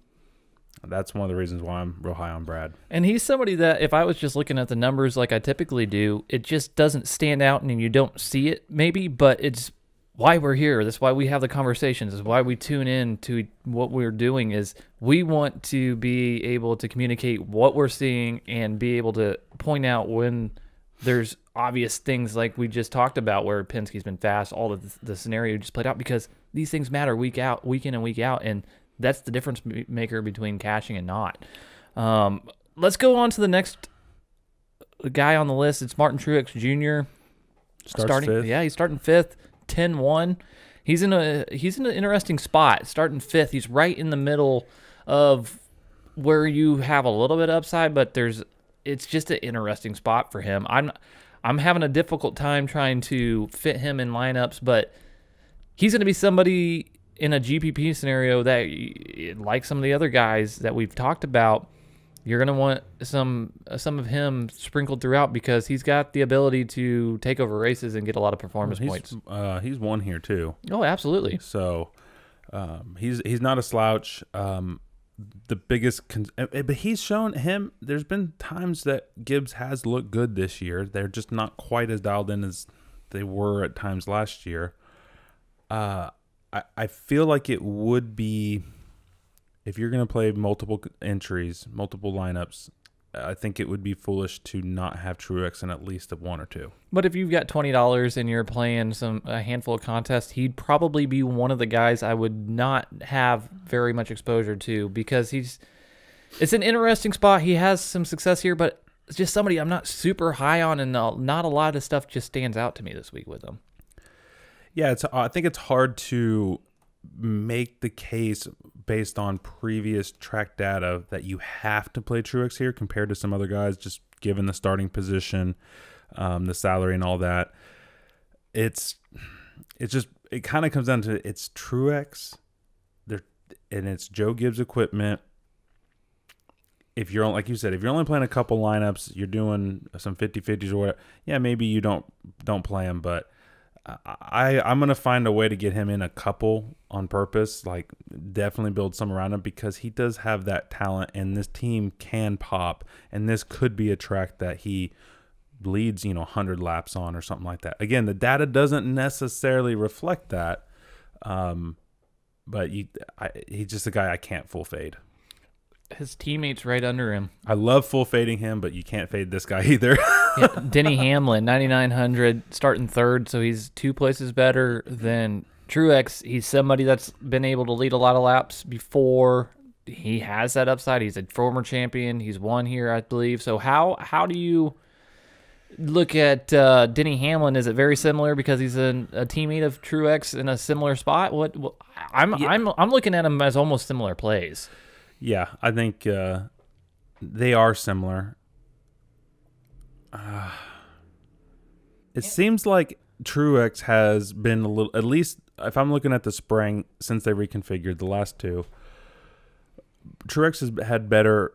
That's one of the reasons why I'm real high on Brad. And he's somebody that if I was just looking at the numbers like I typically do, it just doesn't stand out and you don't see it maybe, but it's why we're here. That's why we have the conversations. That's why we tune in to what we're doing, is we want to be able to communicate what we're seeing and be able to point out when there's obvious things like we just talked about, where Penske's been fast, all of the scenario just played out, because these things matter week in and week out, and that's the difference maker between cashing and not. Let's go on to the next guy on the list. It's Martin Truex Jr. Starting 5th. Yeah, he's starting 5th, 10-1. He's in an interesting spot, starting 5th. He's right in the middle of where you have a little bit of upside, but it's just an interesting spot for him. I'm having a difficult time trying to fit him in lineups, but he's going to be somebody in a GPP scenario that, like some of the other guys that we've talked about, You're going to want some of him sprinkled throughout because he's got the ability to take over races and get a lot of performance points. He's won here too. Oh, absolutely. So he's not a slouch. The biggest, but he's shown him. There's been times that Gibbs has looked good this year. They're just not quite as dialed in as they were at times last year. I feel like it would be, if you're going to play multiple entries, multiple lineups, I think it would be foolish to not have Truex in at least one or two. But if you've got $20 and you're playing a handful of contests, he'd probably be one of the guys I would not have very much exposure to because it's an interesting spot. He has some success here, but it's just somebody I'm not super high on, and not a lot of stuff just stands out to me this week with him. Yeah, I think it's hard to make the case based on previous track data that you have to play Truex here compared to some other guys, just given the starting position, the salary and all that. It kind of comes down to it's Truex there and it's Joe Gibbs equipment. If you're, like you said, if you're only playing a couple lineups, you're doing some 50-50s or whatever, yeah, maybe you don't play them, but I'm going to find a way to get him in a couple on purpose, like definitely build some around him because he does have that talent and this team can pop, and this could be a track that he leads, 100 laps on or something like that. Again, the data doesn't necessarily reflect that, but he's just a guy I can't full fade. His teammates right under him. I love full fading him, but you can't fade this guy either. Yeah, Denny Hamlin, 9,900, starting third, so he's two places better than Truex. He's somebody that's been able to lead a lot of laps before. He has that upside. He's a former champion. He's won here, I believe. So how do you look at Denny Hamlin? Is it very similar because he's a teammate of Truex in a similar spot? I'm looking at him as almost similar plays. Yeah, I think they are similar. It seems like Truex has been a little, at least if I'm looking at the spring since they reconfigured the last two, Truex has had better,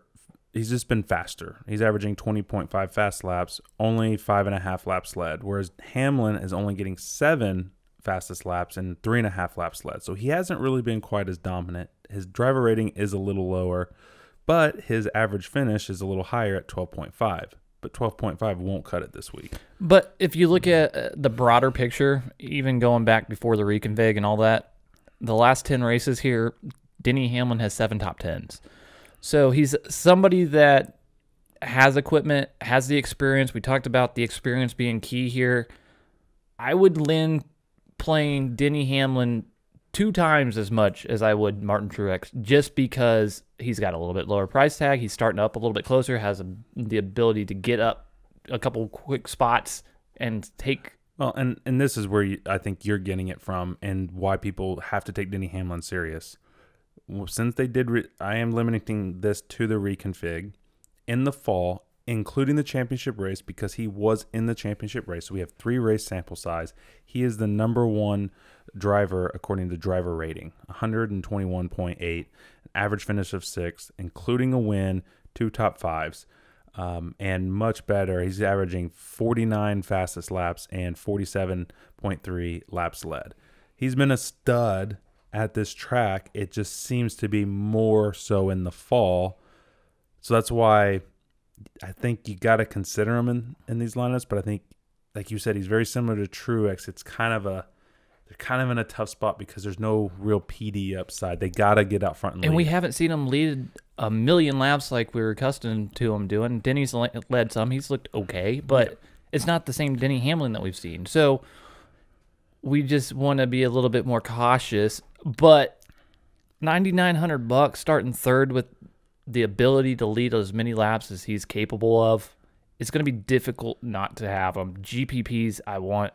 he's just been faster. He's averaging 20.5 fast laps, only 5.5 laps led, whereas Hamlin is only getting 7 fastest laps and 3.5 laps led. So he hasn't really been quite as dominant. His driver rating is a little lower, but his average finish is a little higher at 12.5. But 12.5 won't cut it this week. But if you look at the broader picture, even going back before the reconfig and all that, the last 10 races here, Denny Hamlin has 7 top 10s. So he's somebody that has equipment, has the experience. We talked about the experience being key here. I would lend playing Denny Hamlin 2 times as much as I would Martin Truex just because he's got a little bit lower price tag. He's starting up a little bit closer, has the ability to get up a couple quick spots and take. Well, and this is where I think you're getting it from and why people have to take Denny Hamlin serious. Well, since they did, I am limiting this to the reconfig in the fall, including the championship race because he was in the championship race. So we have 3 race sample size. He is the #1 driver according to driver rating, 121.8, average finish of 6th, including a win, 2 top 5s, and much better. He's averaging 49 fastest laps and 47.3 laps led. He's been a stud at this track. It just seems to be more so in the fall. So that's why I think you got to consider him in these lineups, but I think, like you said, he's very similar to Truex. It's kind of in a tough spot because there's no real PD upside. They got to get out front and lead. And we haven't seen him lead a million laps like we were accustomed to him doing. Denny's led some. He's looked okay, but it's not the same Denny Hamlin that we've seen. So we just want to be a little bit more cautious, but $9,900 starting third with the ability to lead as many laps as he's capable of, it's going to be difficult not to have him. GPPs, I want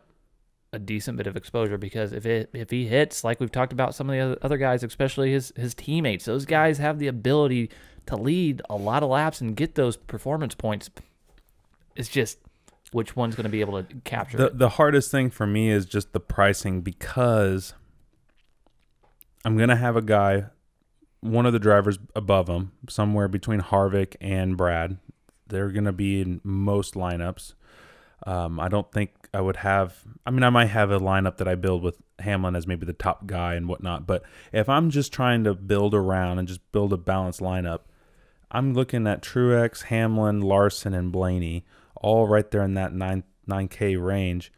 a decent bit of exposure because if he hits, like we've talked about some of the other guys, especially his teammates, those guys have the ability to lead a lot of laps and get those performance points. It's just which one's going to be able to capture it. The hardest thing for me is just the pricing because I'm going to have a guy one of the drivers above him, somewhere between Harvick and Brad. They're going to be in most lineups. I don't think I would have, I mean, I might have a lineup that I build with Hamlin as maybe the top guy and whatnot. But if I'm just trying to build around and just build a balanced lineup, I'm looking at Truex, Hamlin, Larson, and Blaney, all right there in that 9K range.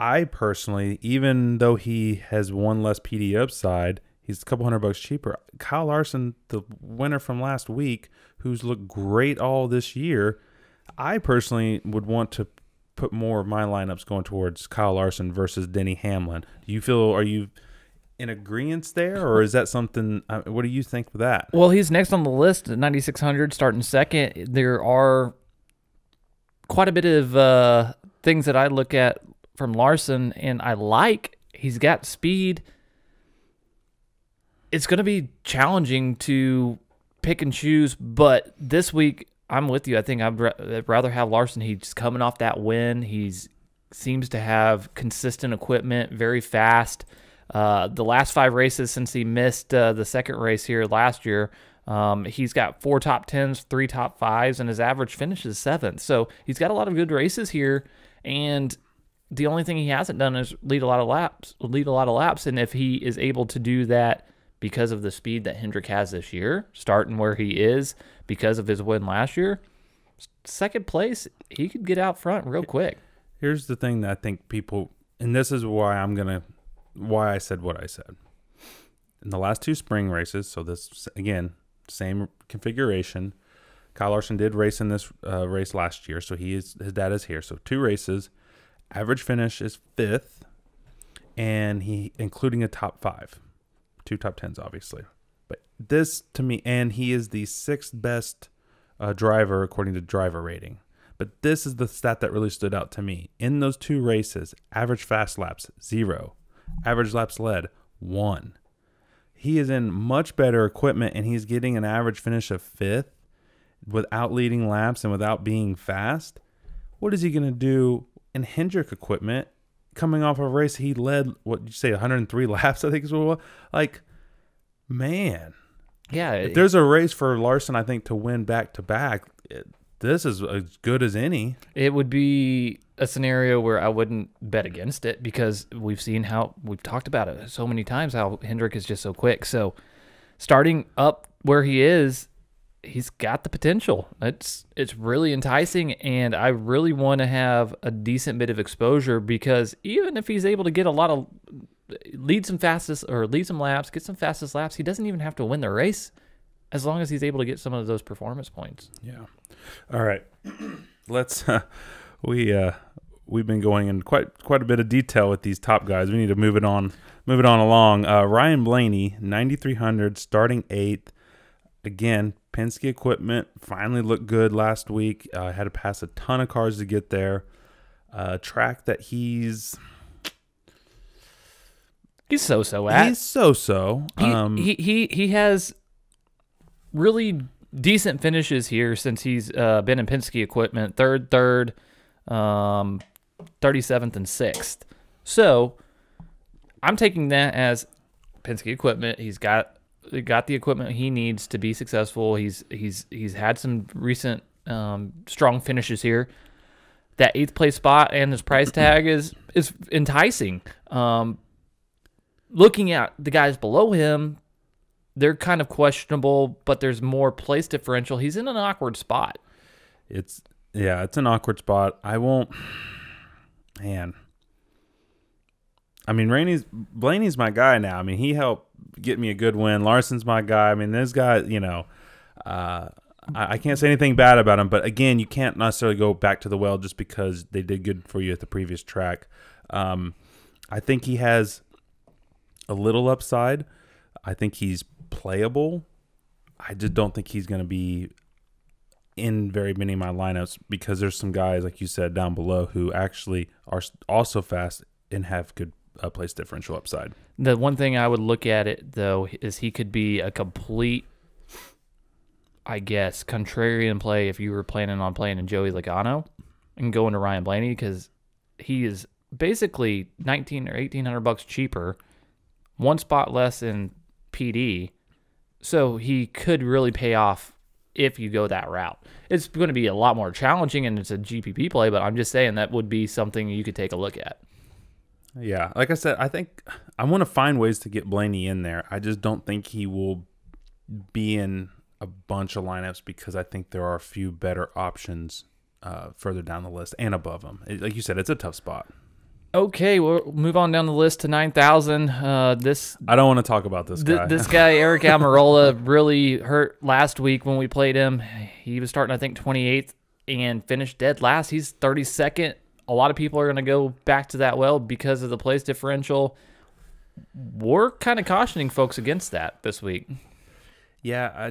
I personally, even though he has one less PD upside, he's a couple $100 cheaper. Kyle Larson, the winner from last week, who's looked great all this year, I personally would want to put more of my lineups going towards Kyle Larson versus Denny Hamlin. Do you feel, are you in agreement there, or is that something, what do you think of that? Well, he's next on the list at 9,600, starting second. There are quite a bit of things that I look at from Larson, and I like, he's got speed. It's going to be challenging to pick and choose, but this week, I'm with you. I think I'd rather have Larson. He's coming off that win. He's seems to have consistent equipment, very fast. The last 5 races since he missed the second race here last year, he's got 4 top 10s, 3 top 5s, and his average finish is 7th. So he's got a lot of good races here, and the only thing he hasn't done is lead a lot of laps. And if he is able to do that, because of the speed that Hendrick has this year, starting where he is because of his win last year, second place, he could get out front real quick. Here's the thing that I think people, and this is why I'm going to, why I said what I said. In the last 2 spring races, so this, again, same configuration, Kyle Larson did race in this race last year, so he is, his dad is here. So 2 races, average finish is 5th, and he, including a top 5. 2 top 10s, obviously. But this, to me, and he is the 6th best driver according to driver rating. But this is the stat that really stood out to me. In those 2 races, average fast laps, 0. Average laps led, 1. He is in much better equipment, and he's getting an average finish of 5th without leading laps and without being fast. What is he going to do in Hendrick equipment? Coming off a race, he led, what did you say, 103 laps, I think is what it was. Like, man. Yeah. If there's a race for Larson, I think, to win back-to-back, this is as good as any. It would be a scenario where I wouldn't bet against it, because we've seen how, we've talked about it so many times, how Hendrick is just so quick. So starting up where he is, he's got the potential. It's really enticing, and I really want to have a decent bit of exposure, because even if he's able to get a lot of lead some fastest laps, he doesn't even have to win the race, as long as he's able to get some of those performance points. Yeah. All right. Let's we've been going in quite a bit of detail with these top guys. We need to move it on along. Ryan Blaney, 9,300, starting 8th. Again, Penske equipment finally looked good last week. Had to pass a ton of cars to get there. Track that he's so-so at. He's so-so. He has really decent finishes here since he's been in Penske equipment. Third, 37th, and 6th. So I'm taking that as Penske equipment. He's got the equipment he needs to be successful. He's had some recent strong finishes here. That 8th place spot and his price tag is enticing. Looking at the guys below him, they're kind of questionable, but there's more place differential. He's in an awkward spot. It's an awkward spot. I won't, man. I mean, Blaney's my guy now. I mean, he helped get me a good win. Larson's my guy. I mean, this guy, you know, I can't say anything bad about him. But, again, you can't necessarily go back to the well just because they did good for you at the previous track. I think he has a little upside. I think he's playable. I just don't think he's going to be in very many of my lineups, because there's some guys, like you said, down below who actually are also fast and have good place differential upside. The one thing I would look at it, though, is he could be a complete, I guess, contrarian play if you were planning on playing in Joey Logano and going to Ryan Blaney, because he is basically $1,900 or $1,800 cheaper, 1 spot less in PD. So he could really pay off if you go that route. It's going to be a lot more challenging, and it's a GPP play, but I'm just saying that would be something you could take a look at. Yeah, like I said, I think I want to find ways to get Blaney in there. I just don't think he will be in a bunch of lineups because I think there are a few better options further down the list and above him. Like you said, it's a tough spot. Okay, we'll move on down the list to 9,000. I don't want to talk about this guy. This guy, Aric Almirola, really hurt last week when we played him. He was starting, I think, 28th and finished dead last. He's 32nd. A lot of people are going to go back to that well because of the place differential. We're kind of cautioning folks against that this week. Yeah,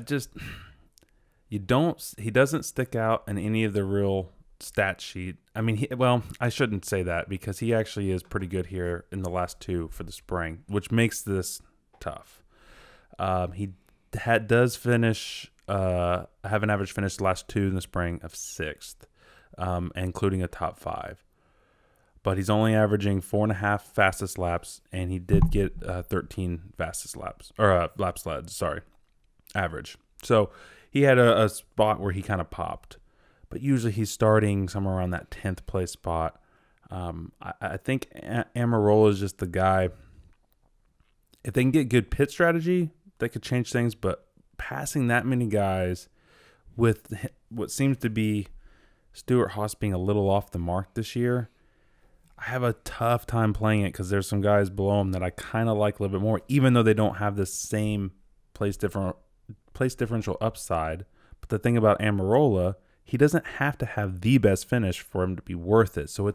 he doesn't stick out in any of the real stat sheet. I mean, well, I shouldn't say that because he actually is pretty good here in the last two for the spring, which makes this tough. He does finish, have an average finish the last two in the spring of 6th. Including a top 5, but he's only averaging 4.5 fastest laps, and he did get 13 fastest laps or laps led. Sorry, average. So he had a spot where he kind of popped, but usually he's starting somewhere around that 10th place spot. I think Almirola is just the guy. If they can get good pit strategy, they could change things. But passing that many guys with what seems to be Stewart Haas being a little off the mark this year, I have a tough time playing it because there's some guys below him that I kind of like a little bit more, even though they don't have the same place differential upside. But the thing about Almirola, he doesn't have to have the best finish for him to be worth it. So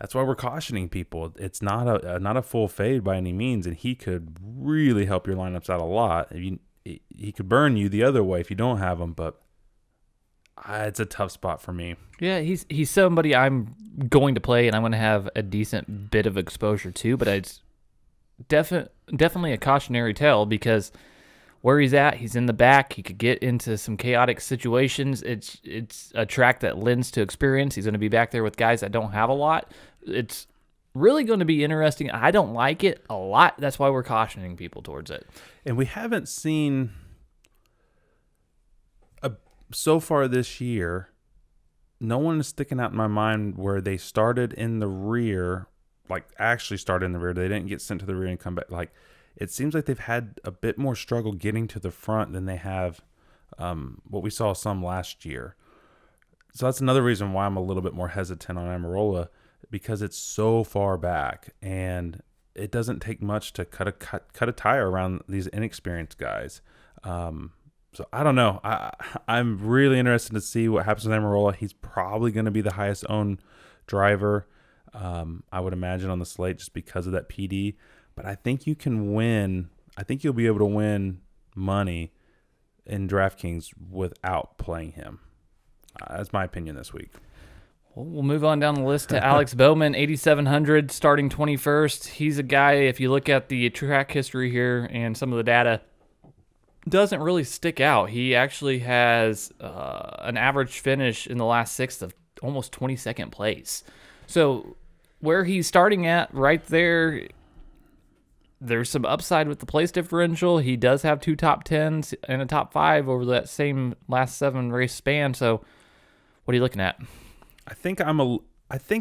that's why we're cautioning people. It's not a full fade by any means, and he could really help your lineups out a lot. He could burn you the other way if you don't have him, but it's a tough spot for me. Yeah, he's somebody I'm going to play, and I'm going to have a decent bit of exposure to, but it's definitely a cautionary tale because where he's at, he's in the back. He could get into some chaotic situations. It's a track that lends to experience. He's going to be back there with guys that don't have a lot. It's really going to be interesting. I don't like it a lot. That's why we're cautioning people towards it. And we haven't seen so far this year, no one is sticking out in my mind where they started in the rear, like actually started in the rear. They didn't get sent to the rear and come back. Like, it seems like they've had a bit more struggle getting to the front than they have what we saw some last year. So that's another reason why I'm a little bit more hesitant on Almirola, because it's so far back, and it doesn't take much to cut a tire around these inexperienced guys. So I don't know. I'm really interested to see what happens with Almirola. He's probably going to be the highest owned driver, I would imagine, on the slate just because of that PD. But I think you can win. I think you'll be able to win money in DraftKings without playing him. That's my opinion this week. We'll move on down the list to Alex Bowman, 8,700, starting 21st. He's a guy, if you look at the track history here and some of the data, doesn't really stick out. He actually has an average finish in the last 6th of almost 22nd place. So where he's starting at right there, there's some upside with the place differential. He does have 2 top 10s and a top 5 over that same last 7 race span. So what are you looking at? I think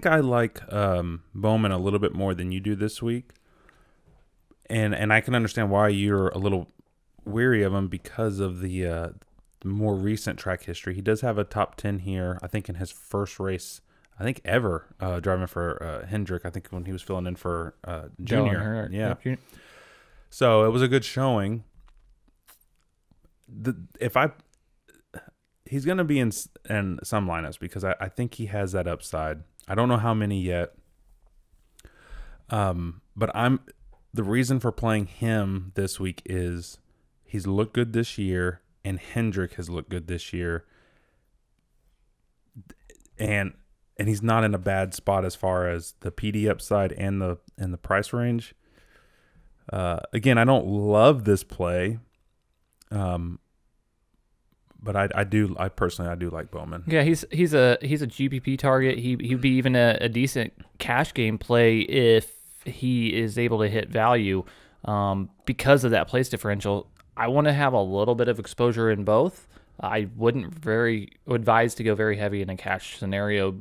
I like Bowman a little bit more than you do this week. And I can understand why you're a little weary of him because of the more recent track history. He does have a top 10 here, I think, in his first race, I think, ever, driving for Hendrick, I think, when he was filling in for Junior. Yeah. Yep. So it was a good showing. He's going to be in some lineups because I think he has that upside. I don't know how many yet. But the reason for playing him this week is he's looked good this year, and Hendrick has looked good this year. And he's not in a bad spot as far as the PD upside and the price range. Again, I don't love this play. But I personally do like Bowman. Yeah, he's a GPP target. He'd be even a decent cash game play if he is able to hit value. because of that place differential. I want to have a little bit of exposure in both. I wouldn't very advise to go very heavy in a cash scenario,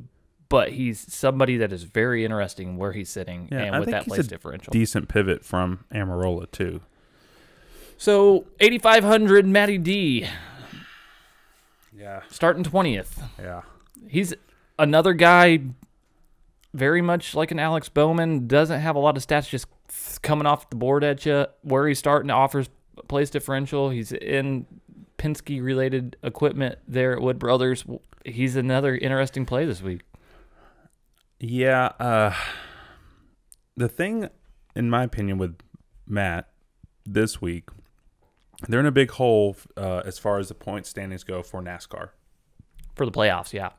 but he's somebody that is very interesting where he's sitting, yeah, and with that place differential. Decent pivot from Almirola too. So 8,500, Matty D. Yeah, starting 20th. Yeah, he's another guy very much like an Alex Bowman. Doesn't have a lot of stats, just coming off the board at you. Where he's starting offers place differential. He's in Penske related equipment there at Wood Brothers. He's another interesting play this week. Yeah, the thing, in my opinion, with Matt this week, they're in a big hole as far as the point standings go for NASCAR. For the playoffs, yeah.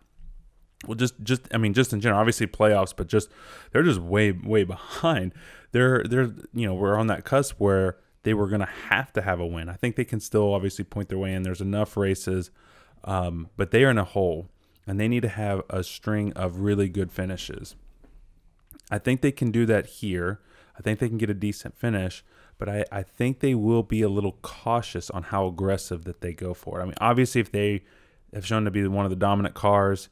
Well, just in general, obviously playoffs, but just they're just way behind. They're you know, we're on that cusp where they were going to have a win. I think they can still obviously point their way in. There's enough races, but they are in a hole, and they need to have a string of really good finishes. I think they can do that here. I think they can get a decent finish, but I think they will be a little cautious on how aggressive that they go for it. I mean, obviously, if they have shown to be one of the dominant cars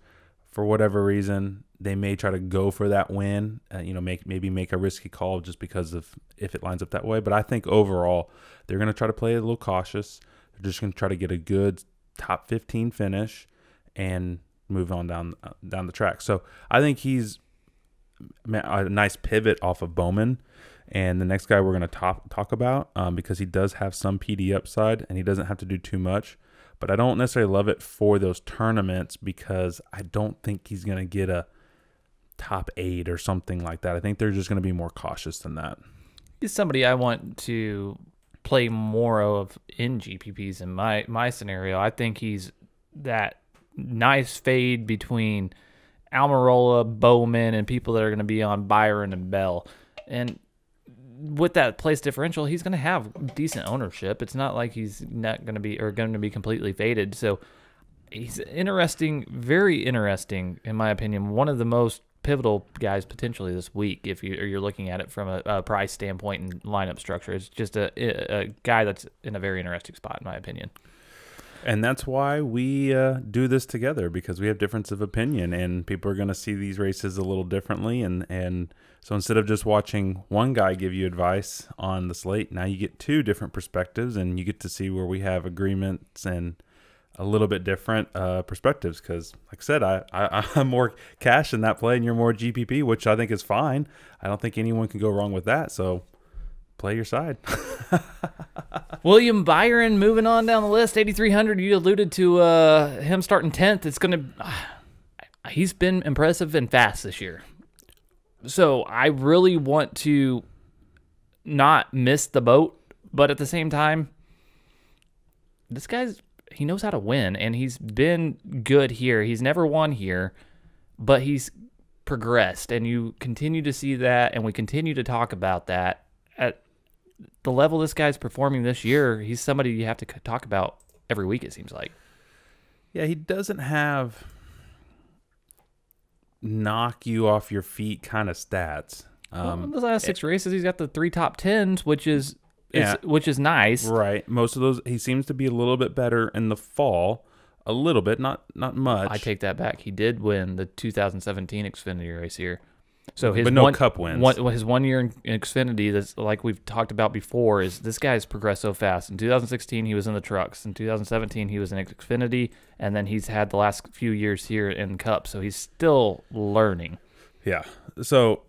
for whatever reason, they may try to go for that win, you know, maybe make a risky call just because of if it lines up that way. But I think overall, they're going to try to play a little cautious. They're just going to try to get a good top 15 finish and move on down the track. So I think he's a nice pivot off of Bowman. And the next guy we're going to talk about, because he does have some PD upside and he doesn't have to do too much. But I don't necessarily love it for those tournaments because I don't think he's going to get a top 8 or something like that. I think they're just going to be more cautious than that. He's somebody I want to play more of in GPPs in my scenario. I think he's that nice fade between Almirola, Bowman, and people that are going to be on Byron and Bell. And with that place differential, he's going to have decent ownership. It's not like he's not going to be or going to be completely faded. So he's interesting, very interesting, in my opinion. One of the most pivotal guys potentially this week, if you're looking at it from a price standpoint and lineup structure. It's just a guy that's in a very interesting spot, in my opinion. And that's why we do this together, because we have difference of opinion, and people are going to see these races a little differently. And so instead of just watching one guy give you advice on the slate, now you get two different perspectives, and you get to see where we have agreements and a little bit different perspectives. Because, like I said, I'm more cash in that play, and you're more GPP, which I think is fine. I don't think anyone can go wrong with that. So play your side. William Byron, moving on down the list, 8,300. You alluded to him starting 10th. It's going to he's been impressive and fast this year. So I really want to not miss the boat, but at the same time, this guy's he knows how to win, and he's been good here. He's never won here, but he's progressed, and you continue to see that, and we continue to talk about that. At the level this guy's performing this year, he's somebody you have to talk about every week, it seems like. Yeah, he doesn't have knock you off your feet kind of stats. Well, in the last six races, he's got the 3 top 10s, which is which is nice. Right. Most of those, he seems to be a little bit better in the fall. A little bit, not much. I take that back. He did win the 2017 Xfinity race here. So his cup wins. His 1 year in Xfinity, that's like we've talked about before, is this guy's progressed so fast. In 2016, he was in the trucks. In 2017, he was in Xfinity, and then he's had the last few years here in Cup. So he's still learning. Yeah. So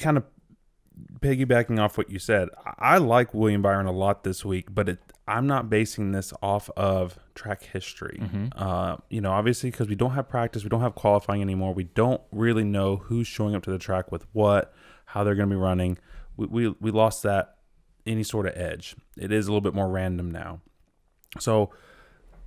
kind of piggybacking off what you said, I like William Byron a lot this week, but I'm not basing this off of track history. Mm-hmm. You know, obviously, because we don't have practice, we don't have qualifying anymore. We don't really know who's showing up to the track with what, how they're going to be running. We lost that any sort of edge. It is a little bit more random now. So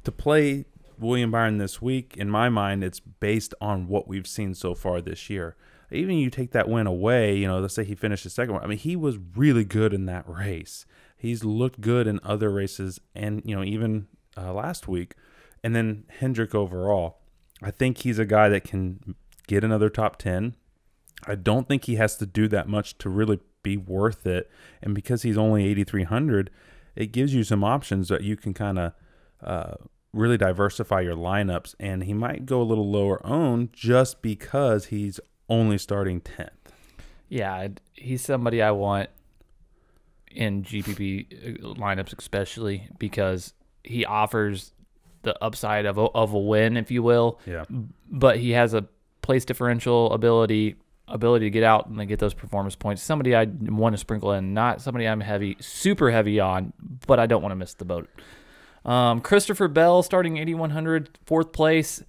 to play William Byron this week, in my mind, it's based on what we've seen so far this year. Even you take that win away, you know, let's say he finished his second one. I mean, he was really good in that race. He's looked good in other races and, you know, even last week. And then Hendrick overall, I think he's a guy that can get another top 10. I don't think he has to do that much to really be worth it. And because he's only 8,300, it gives you some options that you can kind of really diversify your lineups. And he might go a little lower owned just because he's only starting 10th. Yeah, he's somebody I want in GPP lineups, especially because he offers the upside of a win, if you will. Yeah. But he has a place differential ability to get out and get those performance points. Somebody I want to sprinkle in, not somebody I'm super heavy on, but I don't want to miss the boat. Christopher Bell starting 8,100, fourth place.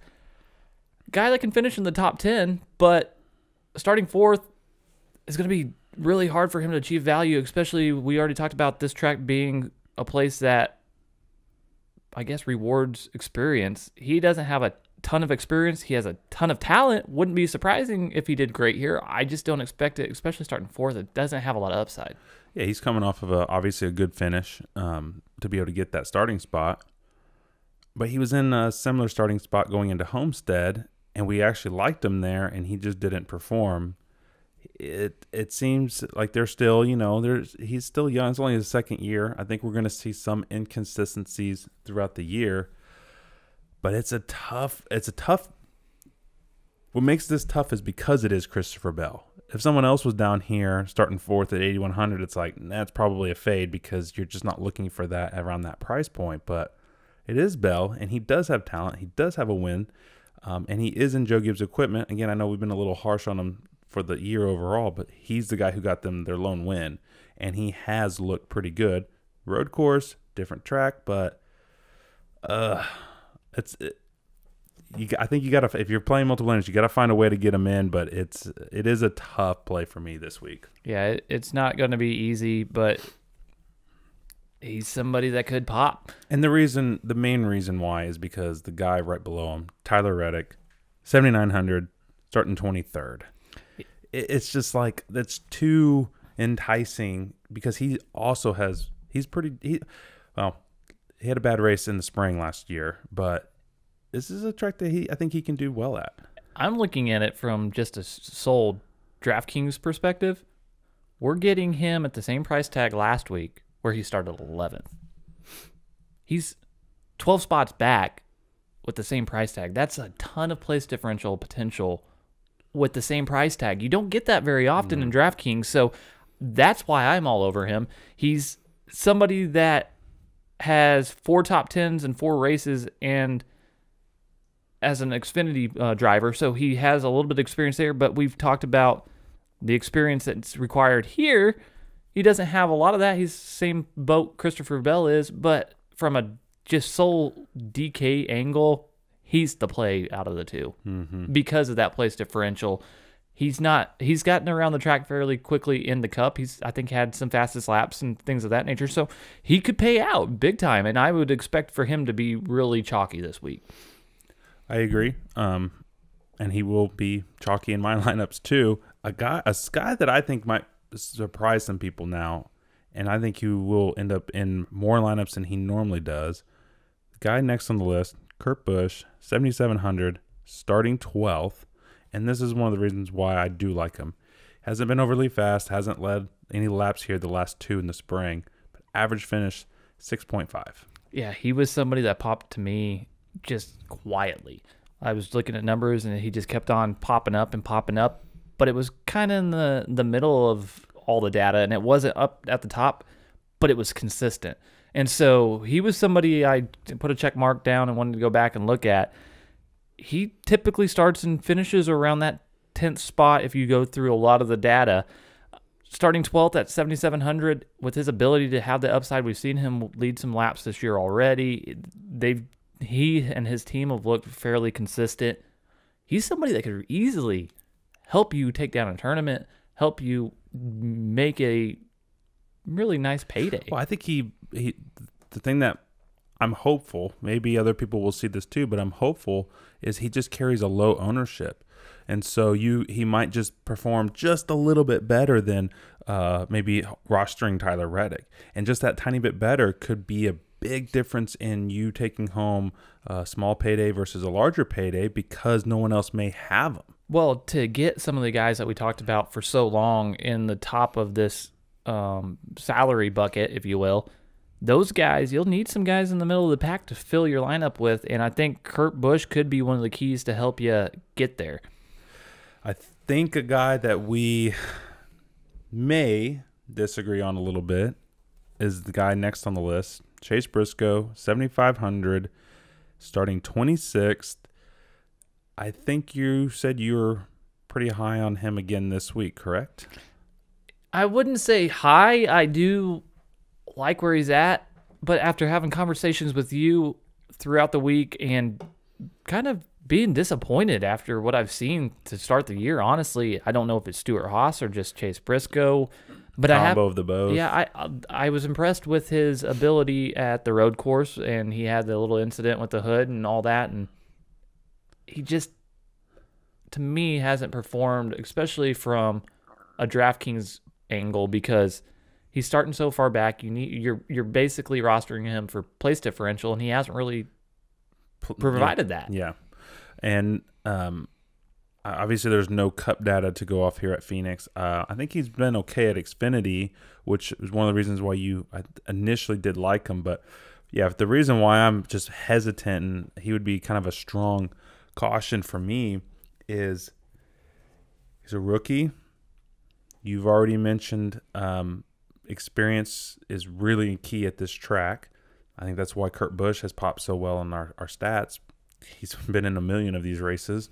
Guy that can finish in the top 10, but starting fourth is going to be really hard for him to achieve value, especially we already talked about this track being a place that I guess rewards experience. He doesn't have a ton of experience. He has a ton of talent. Wouldn't be surprising if he did great here. I just don't expect it, especially starting fourth. It doesn't have a lot of upside. Yeah, he's coming off of obviously a good finish to be able to get that starting spot. But he was in a similar starting spot going into Homestead, and we actually liked him there, and he just didn't perform. It seems like they're still, you know, he's still young. It's only his second year. I think we're going to see some inconsistencies throughout the year, but it's a tough. What makes this tough is because it is Christopher Bell. If someone else was down here starting fourth at 8,100, it's like that's probably a fade because you're just not looking for that around that price point. But it is Bell, and he does have talent. He does have a win, and he is in Joe Gibbs equipment. Again, I know we've been a little harsh on him for the year overall, but he's the guy who got them their lone win, and he has looked pretty good. Road course, different track, but I think you got to, if you're playing multiple lanes, you got to find a way to get them in. But it is a tough play for me this week. Yeah, it's not going to be easy, but he's somebody that could pop. And the main reason why is because the guy right below him, Tyler Reddick, 7,900, starting 23rd. It's just like that's too enticing because he also has – he had a bad race in the spring last year, but this is a track that I think he can do well at. I'm looking at it from just a sole DraftKings perspective. We're getting him at the same price tag last week where he started 11th. He's 12 spots back with the same price tag. That's a ton of place differential potential with the same price tag. You don't get that very often in DraftKings, so that's why I'm all over him. He's somebody that has 4 top 10s and 4 races and as an Xfinity driver, so he has a little bit of experience there, but we've talked about the experience that's required here. He doesn't have a lot of that. He's the same boat Christopher Bell is, but from a just sole DK angle, he's the play out of the two because of that place differential. He's gotten around the track fairly quickly in the Cup. I think had some fastest laps and things of that nature. So he could pay out big time, and I would expect for him to be really chalky this week. I agree. And he will be chalky in my lineups too. A guy that I think might surprise some people now, and I think he will end up in more lineups than he normally does. The guy next on the list, Kurt Busch, 7,700, starting 12th, and this is one of the reasons why I do like him. Hasn't been overly fast, hasn't led any laps here the last 2 in the spring, but average finish 6.5. Yeah, he was somebody that popped to me just quietly. I was looking at numbers, and he just kept on popping up, but it was kind of in the middle of all the data, and it wasn't up at the top, but it was consistent. And so he was somebody I put a check mark down and wanted to go back and look at. He typically starts and finishes around that 10th spot if you go through a lot of the data. Starting 12th at 7,700 with his ability to have the upside. We've seen him lead some laps this year already. He and his team have looked fairly consistent. He's somebody that could easily help you take down a tournament, help you make a really nice payday. Well, I think the thing that I'm hopeful, maybe other people will see this too, but I'm hopeful is he just carries a low ownership, and so he might just perform just a little bit better than maybe rostering Tyler Reddick, and just that tiny bit better could be a big difference in you taking home a small payday versus a larger payday because no one else may have him. Well, to get some of the guys that we talked about for so long in the top of this salary bucket, if you will, those guys, you'll need some guys in the middle of the pack to fill your lineup with, and I think Kurt Busch could be one of the keys to help you get there. I think a guy that we may disagree on a little bit is the guy next on the list, Chase Briscoe, 7,500, starting 26th. I think you said you were pretty high on him again this week, correct? I wouldn't say high. I do like where he's at, but after having conversations with you throughout the week and kind of being disappointed after what I've seen to start the year, honestly, I don't know if it's Stewart Haas or just Chase Briscoe, but combo of the both. Yeah, I was impressed with his ability at the road course, and he had the little incident with the hood and all that, and he just, to me, hasn't performed, especially from a DraftKings angle, because he's starting so far back. You're basically rostering him for place differential, and he hasn't really provided that. Yeah, and obviously there's no Cup data to go off here at Phoenix. I think he's been okay at Xfinity, which is one of the reasons why you initially did like him. But yeah, the reason why I'm just hesitant, and he would be kind of a strong caution for me, is he's a rookie. You've already mentioned experience is really key at this track. I think that's why Kurt Busch has popped so well in our stats. He's been in a million of these races.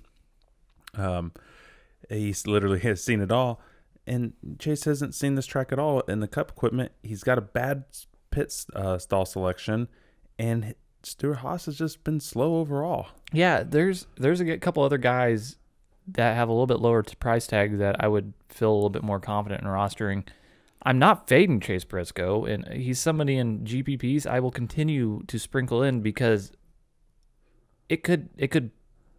He literally has seen it all. And Chase hasn't seen this track at all in the Cup equipment. He's got a bad pit stall selection, and Stewart Haas has just been slow overall. Yeah, there's a couple other guys that have a little bit lower price tag that I would feel a little bit more confident in rostering. I'm not fading Chase Briscoe, and he's somebody in GPPs I will continue to sprinkle in because it could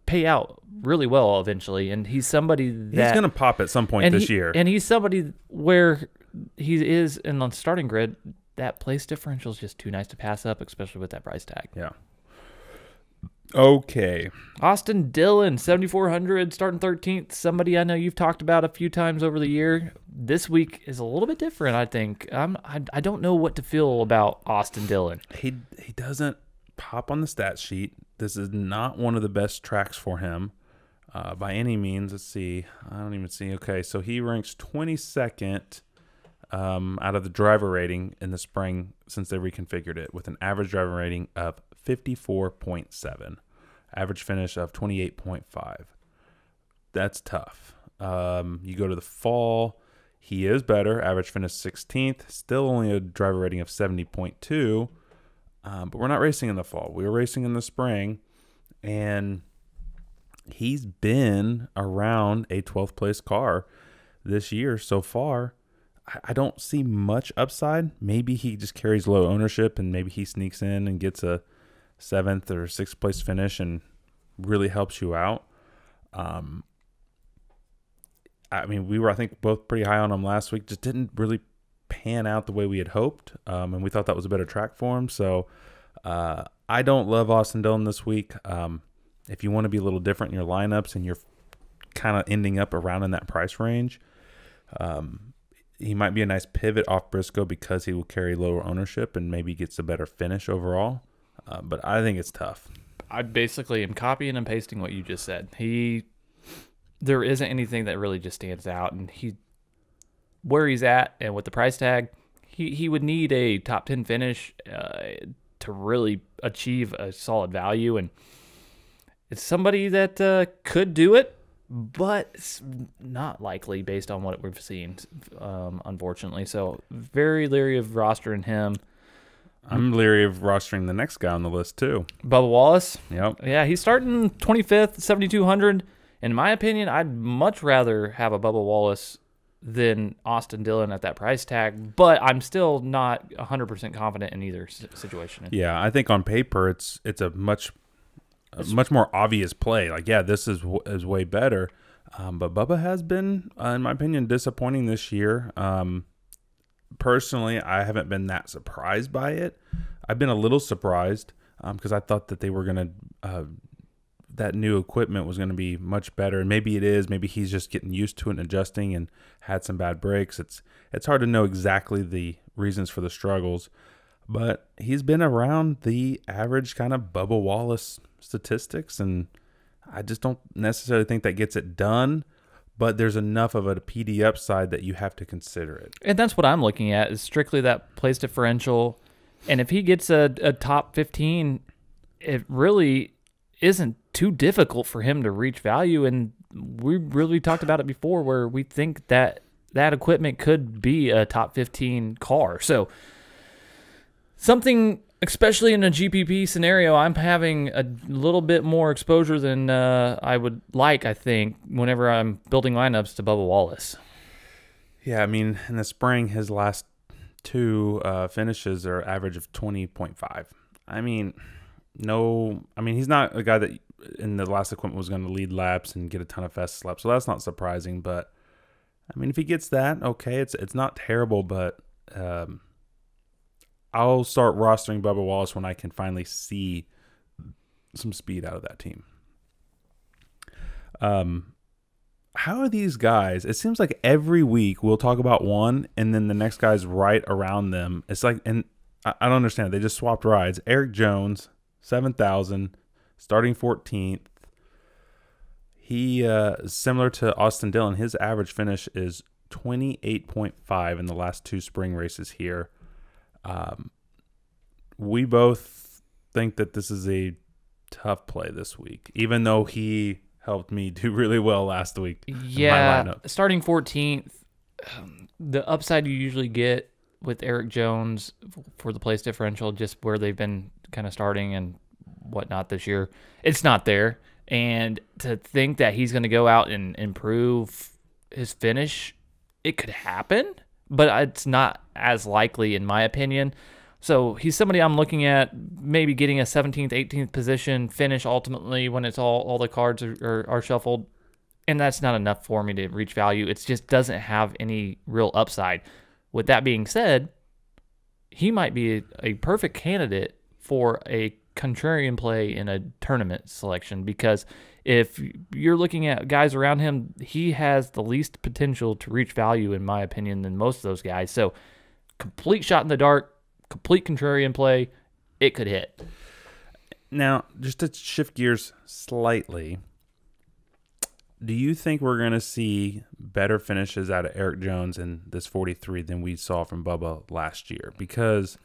pay out really well eventually, and he's somebody that... He's going to pop at some point this year. And he's somebody where he is in the starting grid, that place differential is just too nice to pass up, especially with that price tag. Yeah. Okay. Austin Dillon, 7,400, starting 13th. Somebody I know you've talked about a few times over the year. This week is a little bit different, I think. I don't know what to feel about Austin Dillon. He doesn't pop on the stat sheet. This is not one of the best tracks for him by any means. Let's see. I don't even see. Okay, so he ranks 22nd out of the driver rating in the spring since they reconfigured it, with an average driver rating of 54.7, average finish of 28.5. That's tough. You go to the fall, he is better, average finish 16th, still only a driver rating of 70.2, but we're not racing in the fall. We were racing in the spring, and he's been around a 12th place car this year so far. I don't see much upside. Maybe he just carries low ownership, and maybe he sneaks in and gets a 7th or 6th place finish and really helps you out. I mean, we were, I think, both pretty high on him last week. Just didn't really pan out the way we had hoped, and we thought that was a better track for him. So I don't love Austin Dillon this week. If you want to be a little different in your lineups and you're kind of ending up around in that price range, he might be a nice pivot off Briscoe because he will carry lower ownership and maybe gets a better finish overall. But I think it's tough. I basically am copying and pasting what you just said. There isn't anything that really just stands out, and where he's at and with the price tag, he would need a top 10 finish to really achieve a solid value, and it's somebody that could do it. But it's not likely based on what we've seen, unfortunately. So very leery of rostering him. I'm leery of rostering the next guy on the list, too. Bubba Wallace? Yep. Yeah, he's starting 25th, 7,200. In my opinion, I'd much rather have a Bubba Wallace than Austin Dillon at that price tag, but I'm still not 100% confident in either situation. Yeah, I think on paper it's a much more obvious play. Like, yeah, this is way better. But Bubba has been, in my opinion, disappointing this year. Personally, I haven't been that surprised by it. I've been a little surprised because I thought that they were going to that new equipment was going to be much better. And maybe it is. Maybe he's just getting used to it and adjusting and had some bad breaks. It's hard to know exactly the reasons for the struggles. But he's been around the average kind of Bubba Wallace statistics, and I just don't necessarily think that gets it done. But there's enough of a PD upside that you have to consider it. And that's what I'm looking at, is strictly that place differential. And if he gets a top 15, it really isn't too difficult for him to reach value. And we really talked about it before, where we think that that equipment could be a top 15 car. So something, especially in a GPP scenario, I'm having a little bit more exposure than I would like, I think, whenever I'm building lineups to Bubba Wallace. Yeah, I mean, in the spring, his last two finishes are average of 20.5. I mean, no, I mean, he's not a guy that in the last equipment was going to lead laps and get a ton of fast laps, so that's not surprising. But I mean, if he gets that, okay, it's not terrible, but I'll start rostering Bubba Wallace when I can finally see some speed out of that team. How are these guys? It seems like every week we'll talk about one, and then the next guy's right around them. It's like, and I don't understand. They just swapped rides. Eric Jones, 7,000, starting 14th. He, similar to Austin Dillon, his average finish is 28.5 in the last two spring races here. We both think that this is a tough play this week, even though he helped me do really well last week. Yeah, starting 14th, the upside you usually get with Eric Jones for the place differential, just where they've been kind of starting and whatnot this year, it's not there. And to think that he's going to go out and improve his finish, it could happen, but it's not as likely, in my opinion. So he's somebody I'm looking at maybe getting a 17th, 18th position finish ultimately when it's all the cards are shuffled. And that's not enough for me to reach value. It just doesn't have any real upside. With that being said, he might be a perfect candidate for a contrarian play in a tournament selection, because if you're looking at guys around him, he has the least potential to reach value, in my opinion, than most of those guys. So complete shot in the dark, complete contrarian play, it could hit. Now, just to shift gears slightly, do you think we're going to see better finishes out of Eric Jones in this 43 than we saw from Bubba last year? Because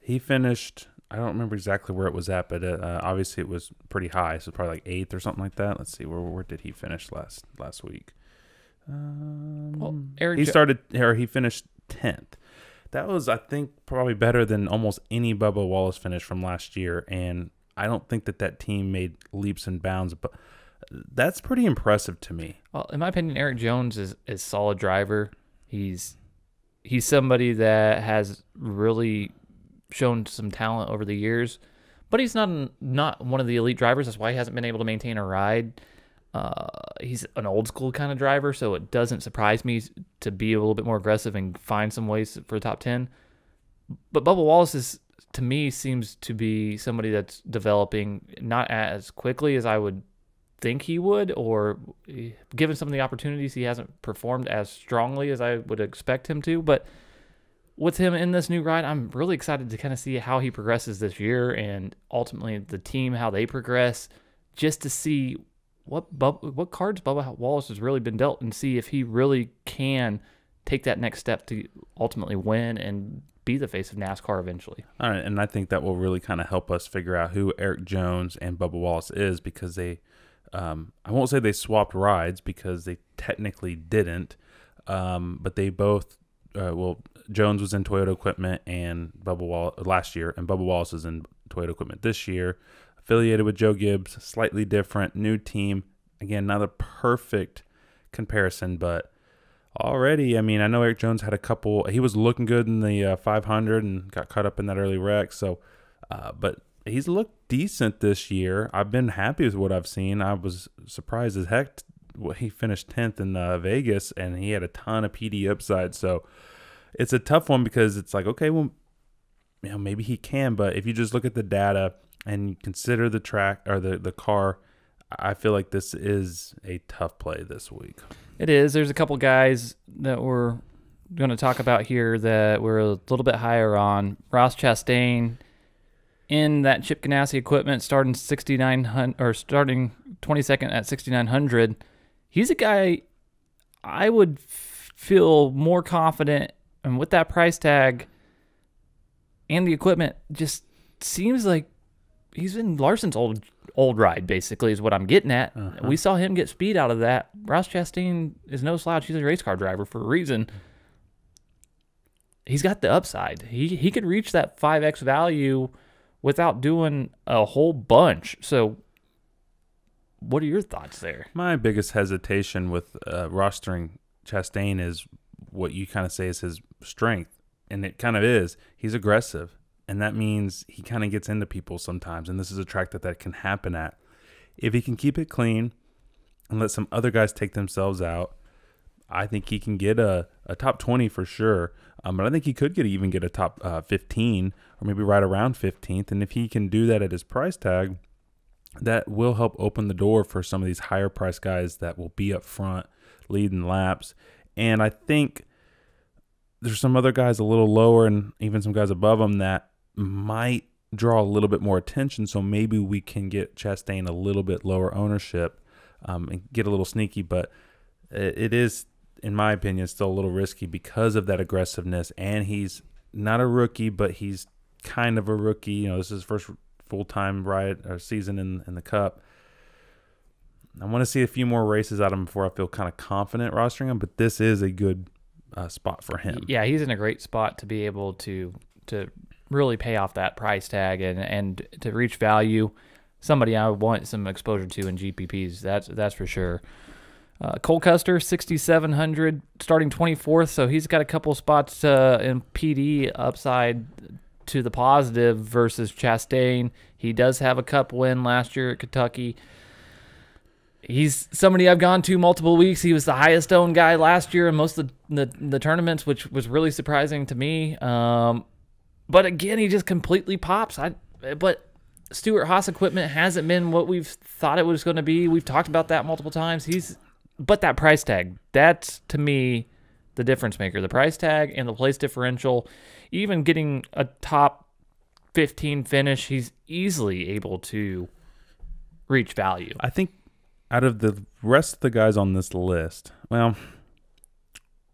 he finished, I don't remember exactly where it was at, but obviously it was pretty high, so probably like 8th or something like that. Let's see, where did he finish last week? Well, he finished 10th. That was, I think, probably better than almost any Bubba Wallace finish from last year, and I don't think that team made leaps and bounds, but that's pretty impressive to me. Well, in my opinion, Eric Jones is a solid driver. He's somebody that has really shown some talent over the years, but he's not one of the elite drivers. That's why he hasn't been able to maintain a ride. He's an old school kind of driver, so it doesn't surprise me to be a little bit more aggressive and find some ways for the top 10. But Bubba Wallace is, to me, seems to be somebody that's developing not as quickly as I would think he would, or given some of the opportunities, he hasn't performed as strongly as I would expect him to. But with him in this new ride, I'm really excited to kind of see how he progresses this year, and ultimately the team, how they progress, just to see what cards Bubba Wallace has really been dealt and see if he really can take that next step to ultimately win and be the face of NASCAR eventually. All right, and I think that will really kind of help us figure out who Eric Jones and Bubba Wallace is, because they, I won't say they swapped rides because they technically didn't, but they both, well, Jones was in Toyota equipment and Bubba Wallace last year, and Bubba Wallace is in Toyota equipment this year. Affiliated with Joe Gibbs, slightly different, new team. Again, not a perfect comparison, but already, I mean, I know Eric Jones had a couple. He was looking good in the 500 and got caught up in that early wreck. So, but he's looked decent this year. I've been happy with what I've seen. I was surprised as heck. He finished 10th in Vegas, and he had a ton of PD upside. So it's a tough one, because it's like, okay, well, you know, maybe he can, but if you just look at the data and consider the track or the car, I feel like this is a tough play this week. It is. There's a couple guys that we're going to talk about here that we're a little bit higher on. Ross Chastain in that Chip Ganassi equipment, starting 6,900 or starting 22nd at 6,900. He's a guy I would feel more confident, and with that price tag and the equipment, just seems like he's in Larson's old ride, basically, is what I'm getting at. We saw him get speed out of that. Ross Chastain is no slouch. He's a race car driver for a reason. He's got the upside. He could reach that 5X value without doing a whole bunch. So what are your thoughts there? My biggest hesitation with rostering Chastain is what you kind of say is his strength, and it kind of is. He's aggressive. And that means he kind of gets into people sometimes. And this is a track that can happen at. If he can keep it clean and let some other guys take themselves out, I think he can get a top 20 for sure. But I think he could even get a top 15 or maybe right around 15th. And if he can do that at his price tag, that will help open the door for some of these higher price guys that will be up front leading laps. And I think there's some other guys a little lower and even some guys above them that might draw a little bit more attention, so maybe we can get Chastain a little bit lower ownership and get a little sneaky. But it is, in my opinion, still a little risky because of that aggressiveness, and he's not a rookie, but he's kind of a rookie. You know, this is his first full-time ride or season in the Cup. I want to see a few more races out of him before I feel kind of confident rostering him, but this is a good spot for him. Yeah, he's in a great spot to be able to really pay off that price tag and to reach value. Somebody I want some exposure to in GPPs, that's for sure. Cole Custer, 6,700, starting 24th, so he's got a couple spots in PD upside to the positive versus Chastain. He does have a Cup win last year at Kentucky. He's somebody I've gone to multiple weeks. He was the highest owned guy last year in most of the tournaments, which was really surprising to me. But again, he just completely pops. But Stewart Haas equipment hasn't been what we've thought it was going to be. We've talked about that multiple times. But that price tag, that's to me the difference maker. The price tag and the place differential, even getting a top 15 finish, he's easily able to reach value. I think out of the rest of the guys on this list, well,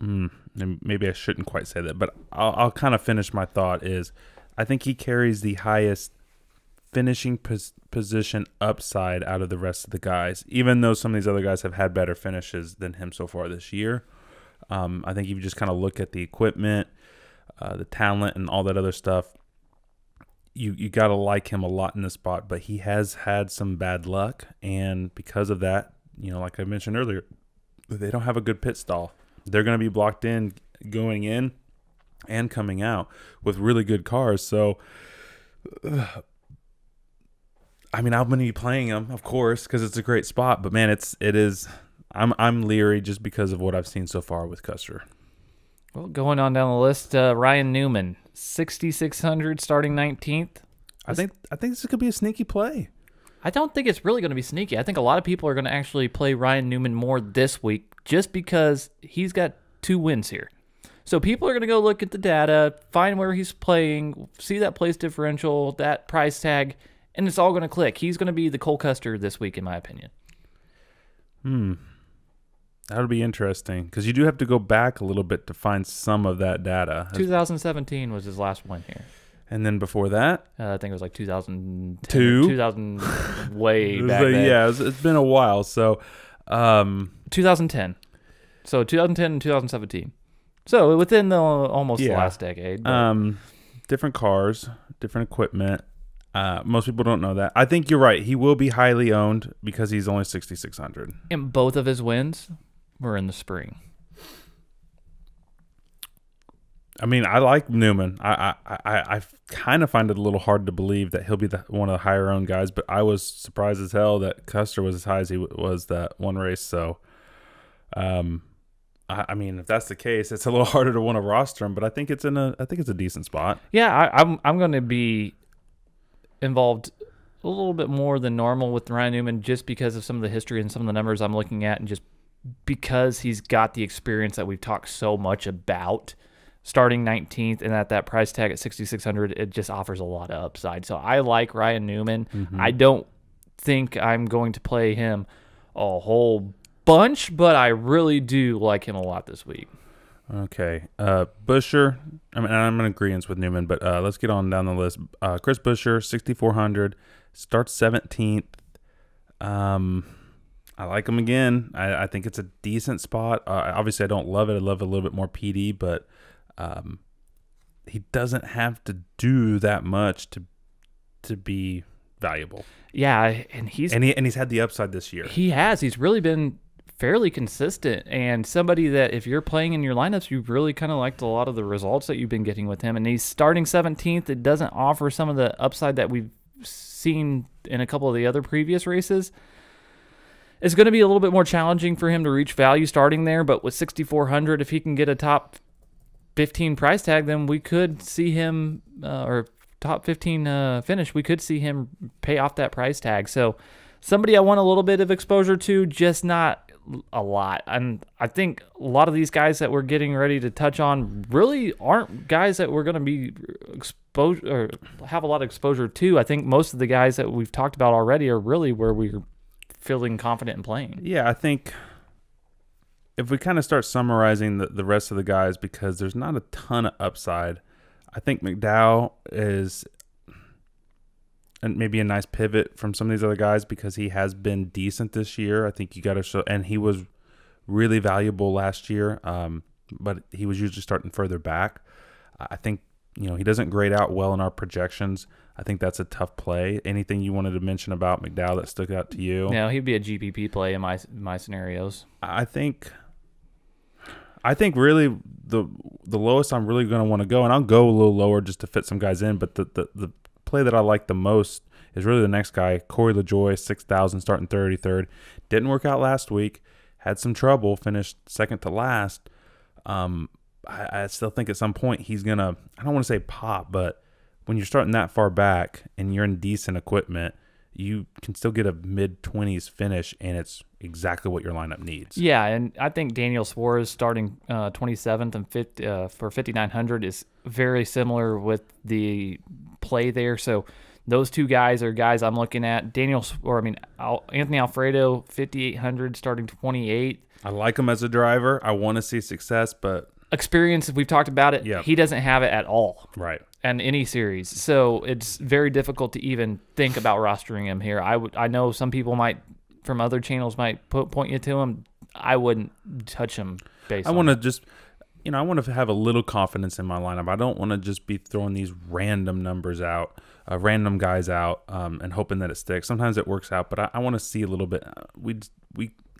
maybe I shouldn't quite say that, but I'll kind of finish my thought is I think he carries the highest finishing position upside out of the rest of the guys, even though some of these other guys have had better finishes than him so far this year. I think if you just kind of look at the equipment, the talent, and all that other stuff, you got to like him a lot in this spot, but he has had some bad luck, and because of that, you know, like I mentioned earlier, they don't have a good pit stall. They're going to be blocked in going in and coming out with really good cars. So, I mean, I'm going to be playing them, of course, because it's a great spot. But man, it is. I'm leery just because of what I've seen so far with Custer. Well, going on down the list, Ryan Newman, 6,600, starting 19th. I think this could be a sneaky play. I don't think it's really going to be sneaky. I think a lot of people are going to actually play Ryan Newman more this week just because he's got 2 wins here. So people are going to go look at the data, find where he's playing, see that place differential, that price tag, and it's all going to click. He's going to be the Cole Custer this week, in my opinion. That would be interesting because you do have to go back a little bit to find some of that data. 2017 was his last one here. And then before that? I think it was like 2002. 2000, way back then. Yeah, it's been a while. So, 2010. So, 2010 and 2017. So, within the almost the last decade. But. Different cars, different equipment. Most people don't know that. I think you're right. He will be highly owned because he's only 6,600. And both of his wins were in the spring. I mean, I like Newman. I kind of find it a little hard to believe that he'll be one of the higher owned guys, but I was surprised as hell that Custer was as high as he was that one race. So, I mean, if that's the case, it's a little harder to want to roster him, but I think it's I think it's a decent spot. Yeah, I'm going to be involved a little bit more than normal with Ryan Newman just because of some of the history and some of the numbers I'm looking at, and just because he's got the experience that we've talked so much about. Starting 19th and at that price tag at 6,600, it just offers a lot of upside. So I like Ryan Newman. Mm-hmm. I don't think I'm going to play him a whole bunch, but I really do like him a lot this week. Okay. Buescher, I mean, I'm in agreement with Newman, but let's get on down the list. Chris Buescher, 6,400, starts 17th. I like him again. I think it's a decent spot. Obviously, I don't love it. I love a little bit more PD, but he doesn't have to do that much to be valuable. Yeah, and he's had the upside this year. He has. He's really been fairly consistent, and somebody that if you're playing in your lineups, you've really kind of liked a lot of the results that you've been getting with him. And he's starting 17th. It doesn't offer some of the upside that we've seen in a couple of the other previous races. It's going to be a little bit more challenging for him to reach value starting there, but with 6,400, if he can get a top 15 price tag, then we could see him, or top 15 finish, we could see him pay off that price tag. So somebody I want a little bit of exposure to, just not a lot. And I think a lot of these guys that we're getting ready to touch on really aren't guys that we're going to be exposed or have a lot of exposure to. I think most of the guys that we've talked about already are really where we're feeling confident in playing. Yeah, I think if we kind of start summarizing the rest of the guys, because there's not a ton of upside, I think McDowell is and maybe a nice pivot from some of these other guys because he has been decent this year. I think you got to show, and he was really valuable last year, but he was usually starting further back. I think, you know, he doesn't grade out well in our projections. I think that's a tough play. Anything you wanted to mention about McDowell that stuck out to you? No, he'd be a GPP play in my scenarios. I think really the lowest I'm really going to want to go, and I'll go a little lower just to fit some guys in, but the play that I like the most is really the next guy, Corey LaJoie, 6,000, starting 33rd. Didn't work out last week. Had some trouble. Finished second to last. I still think at some point he's going to, I don't want to say pop, but when you're starting that far back and you're in decent equipment, you can still get a mid-20s finish, and it's exactly what your lineup needs. Yeah, and I think Daniel Suarez starting 27th and 50, for 5,900 is very similar with the play there. So those two guys are guys I'm looking at. Anthony Alfredo, 5,800, starting 28th. I like him as a driver. I want to see success, but experience, we've talked about it. Yep. He doesn't have it at all. Right. And any series. So it's very difficult to even think about rostering him here. I know some people might from other channels might point you to him. I wouldn't touch him based on I want to have a little confidence in my lineup. I don't want to just be throwing these random numbers out, random guys out, and hoping that it sticks. Sometimes it works out, but I want to see a little bit.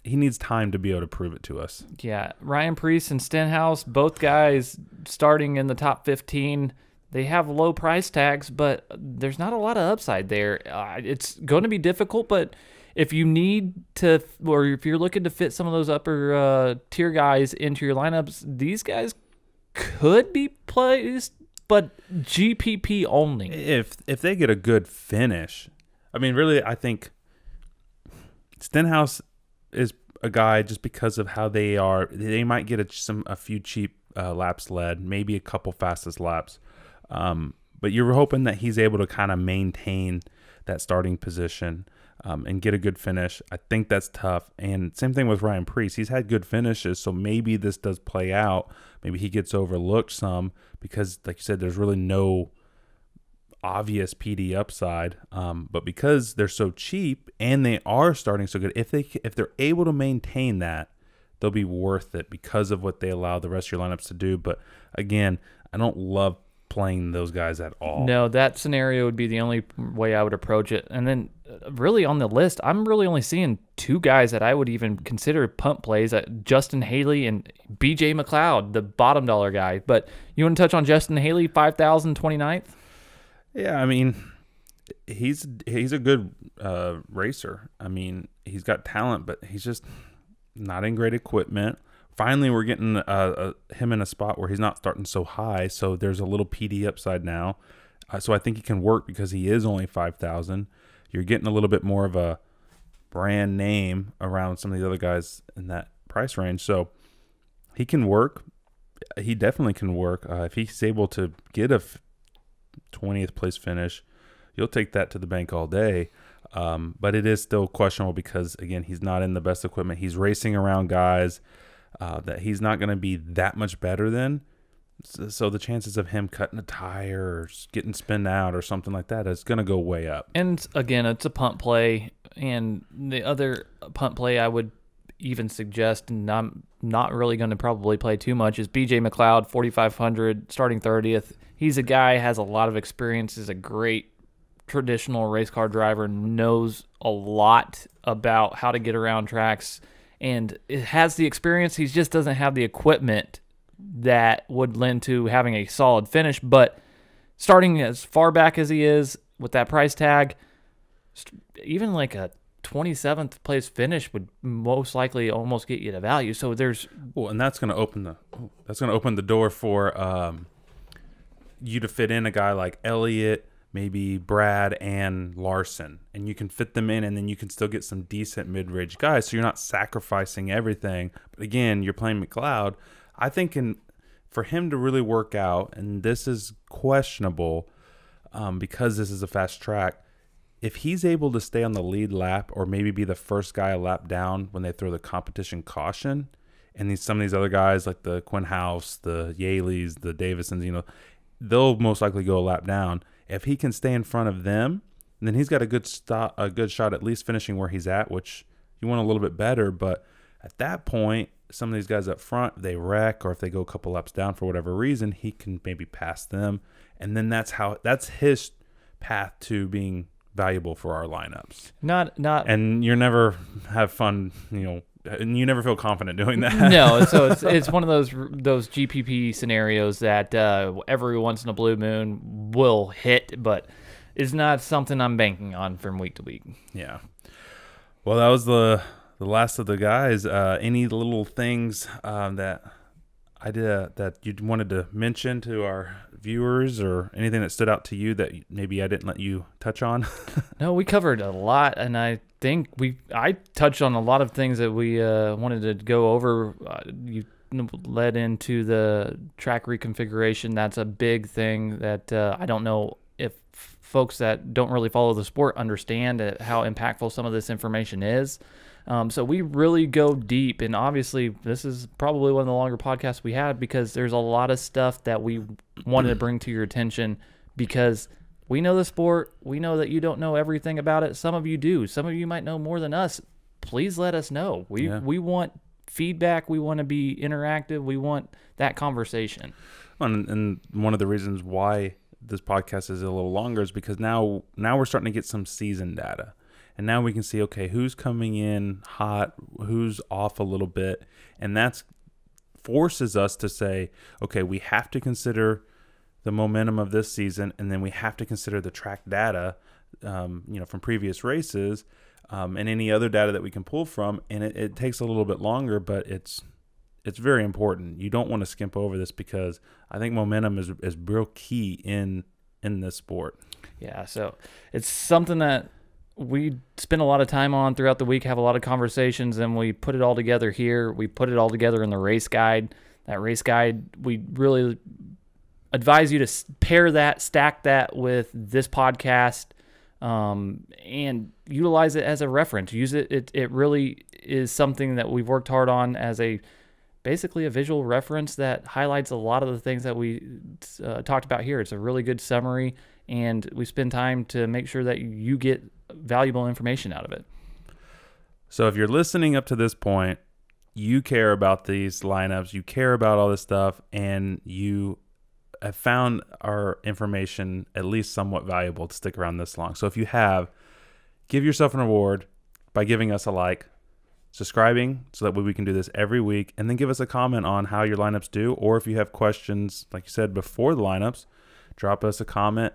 He needs time to be able to prove it to us. Yeah, Ryan Preece and Stenhouse, both guys starting in the top 15. They have low price tags, but there's not a lot of upside there. It's going to be difficult, but if you need to, or if you're looking to fit some of those upper tier guys into your lineups, these guys could be plays, but GPP only. If they get a good finish, I mean, really, I think Stenhouse is a guy just because of how they are. They might get a few cheap laps led, maybe a couple fastest laps, but you're hoping that he's able to kind of maintain that starting position and get a good finish. I think that's tough. And same thing with Ryan Preece. He's had good finishes, so maybe this does play out. Maybe he gets overlooked some because, like you said, there's really no obvious PD upside, but because they're so cheap and they are starting so good, if they're able to maintain that, they'll be worth it because of what they allow the rest of your lineups to do. But again, I don't love playing those guys at all. No, that scenario would be the only way I would approach it. And then really on the list, I'm really only seeing two guys that I would even consider pump plays, Justin Haley and BJ McLeod, the bottom dollar guy. But you want to touch on Justin Haley, 5,029th? Yeah, I mean, he's a good racer. I mean, he's got talent, but he's just not in great equipment. Finally, we're getting him in a spot where he's not starting so high, so there's a little PD upside now. So I think he can work because he is only 5,000. you're getting a little bit more of a brand name around some of the other guys in that price range. So he can work. He definitely can work. If he's able to get a 20th place finish, you'll take that to the bank all day. But it is still questionable because, again, he's not in the best equipment. He's racing around guys that he's not going to be that much better than. So the chances of him cutting a tire or getting spun out or something like that is going to go way up. And, again, it's a punt play. And the other punt play I would even suggest, and I'm not really going to probably play too much, is B.J. McLeod, 4,500, starting 30th. He's a guy, has a lot of experience, is a great traditional race car driver, knows a lot about how to get around tracks, and has the experience. He just doesn't have the equipment that would lend to having a solid finish. But starting as far back as he is with that price tag, even like a 27th place finish would most likely almost get you to value. So there's and that's going to open the door for you to fit in a guy like Elliott, maybe Brad and Larson, and you can fit them in, and then you can still get some decent mid-range guys. So you're not sacrificing everything. But again, you're playing McLeod. I think for him to really work out, and this is questionable because this is a fast track, if he's able to stay on the lead lap or maybe be the first guy a lap down when they throw the competition caution, and some of these other guys like the Quinn House, the Yaleys, the Davisons, they'll most likely go a lap down. If he can stay in front of them, then he's got a good shot at least finishing where he's at, which you want a little bit better. But at that point, some of these guys up front, they wreck, or if they go a couple laps down for whatever reason, he can maybe pass them. And then that's his path to being valuable for our lineups. And you never have fun, and you never feel confident doing that. No, so it's one of those GPP scenarios that every once in a blue moon will hit, but it's not something I'm banking on from week to week. Yeah. Well, that was the last of the guys. Any little things that I did that you wanted to mention to our viewers, or anything that stood out to you that maybe I didn't let you touch on? No, we covered a lot, and I think I touched on a lot of things that we wanted to go over. You led into the track reconfiguration. That's a big thing that I don't know if folks that don't really follow the sport understand how impactful some of this information is. So we really go deep, and obviously this is probably one of the longer podcasts we had because there's a lot of stuff that we wanted to bring to your attention because we know the sport. We know that you don't know everything about it. Some of you do. Some of you might know more than us. Please let us know. We want feedback. We want to be interactive. We want that conversation. And one of the reasons why this podcast is a little longer is because now we're starting to get some season data. And now we can see, okay, who's coming in hot, who's off a little bit. And that forces us to say, okay, we have to consider the momentum of this season, and then we have to consider the track data from previous races and any other data that we can pull from. And it takes a little bit longer, but it's very important. You don't want to skimp over this because I think momentum is real key in this sport. Yeah, so it's something that we spend a lot of time on throughout the week, have a lot of conversations, and we put it all together here. We put it all together in the race guide. That race guide, we really advise you to pair that, stack that with this podcast, and utilize it as a reference. Use it. It really is something that we've worked hard on as basically a visual reference that highlights a lot of the things that we talked about here. It's a really good summary, and we spend time to make sure that you get valuable information out of it. So if you're listening up to this point, you care about these lineups, you care about all this stuff, and you have found our information at least somewhat valuable to stick around this long. So if you have, give yourself an reward by giving us a like, subscribing, so that way we can do this every week, and then give us a comment on how your lineups do, or if you have questions, like you said, before the lineups, drop us a comment.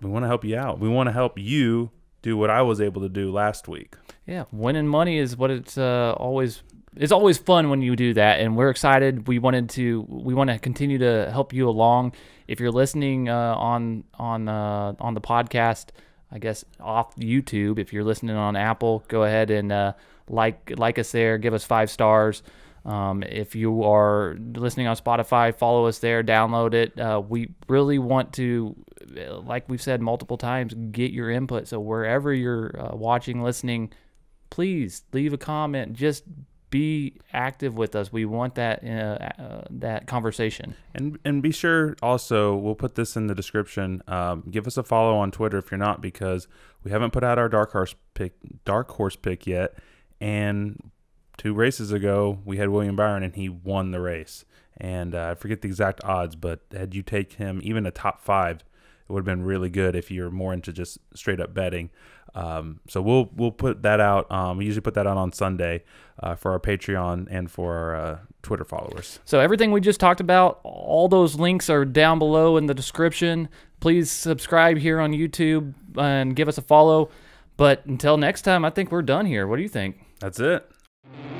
We want to help you out. We want to help you do what I was able to do last week. Yeah, winning money is what it's always fun when you do that, and we're excited. We want to continue to help you along. If you're listening on the podcast, I guess, off YouTube. If you're listening on Apple, go ahead and like us there. Give us 5 stars. If you are listening on Spotify, follow us there, download it. We really want to, like we've said multiple times, get your input. So wherever you're watching, listening, please leave a comment. Just be active with us. We want that that conversation. And be sure also, we'll put this in the description. Give us a follow on Twitter if you're not, because we haven't put out our dark horse pick yet. And 2 races ago, we had William Byron, and he won the race. And I forget the exact odds, but had you take him even a top 5, it would have been really good if you're more into just straight up betting. So we'll put that out. We usually put that out on Sunday for our Patreon and for our Twitter followers. So everything we just talked about, all those links are down below in the description. Please subscribe here on YouTube and give us a follow. But until next time, I think we're done here. What do you think? That's it.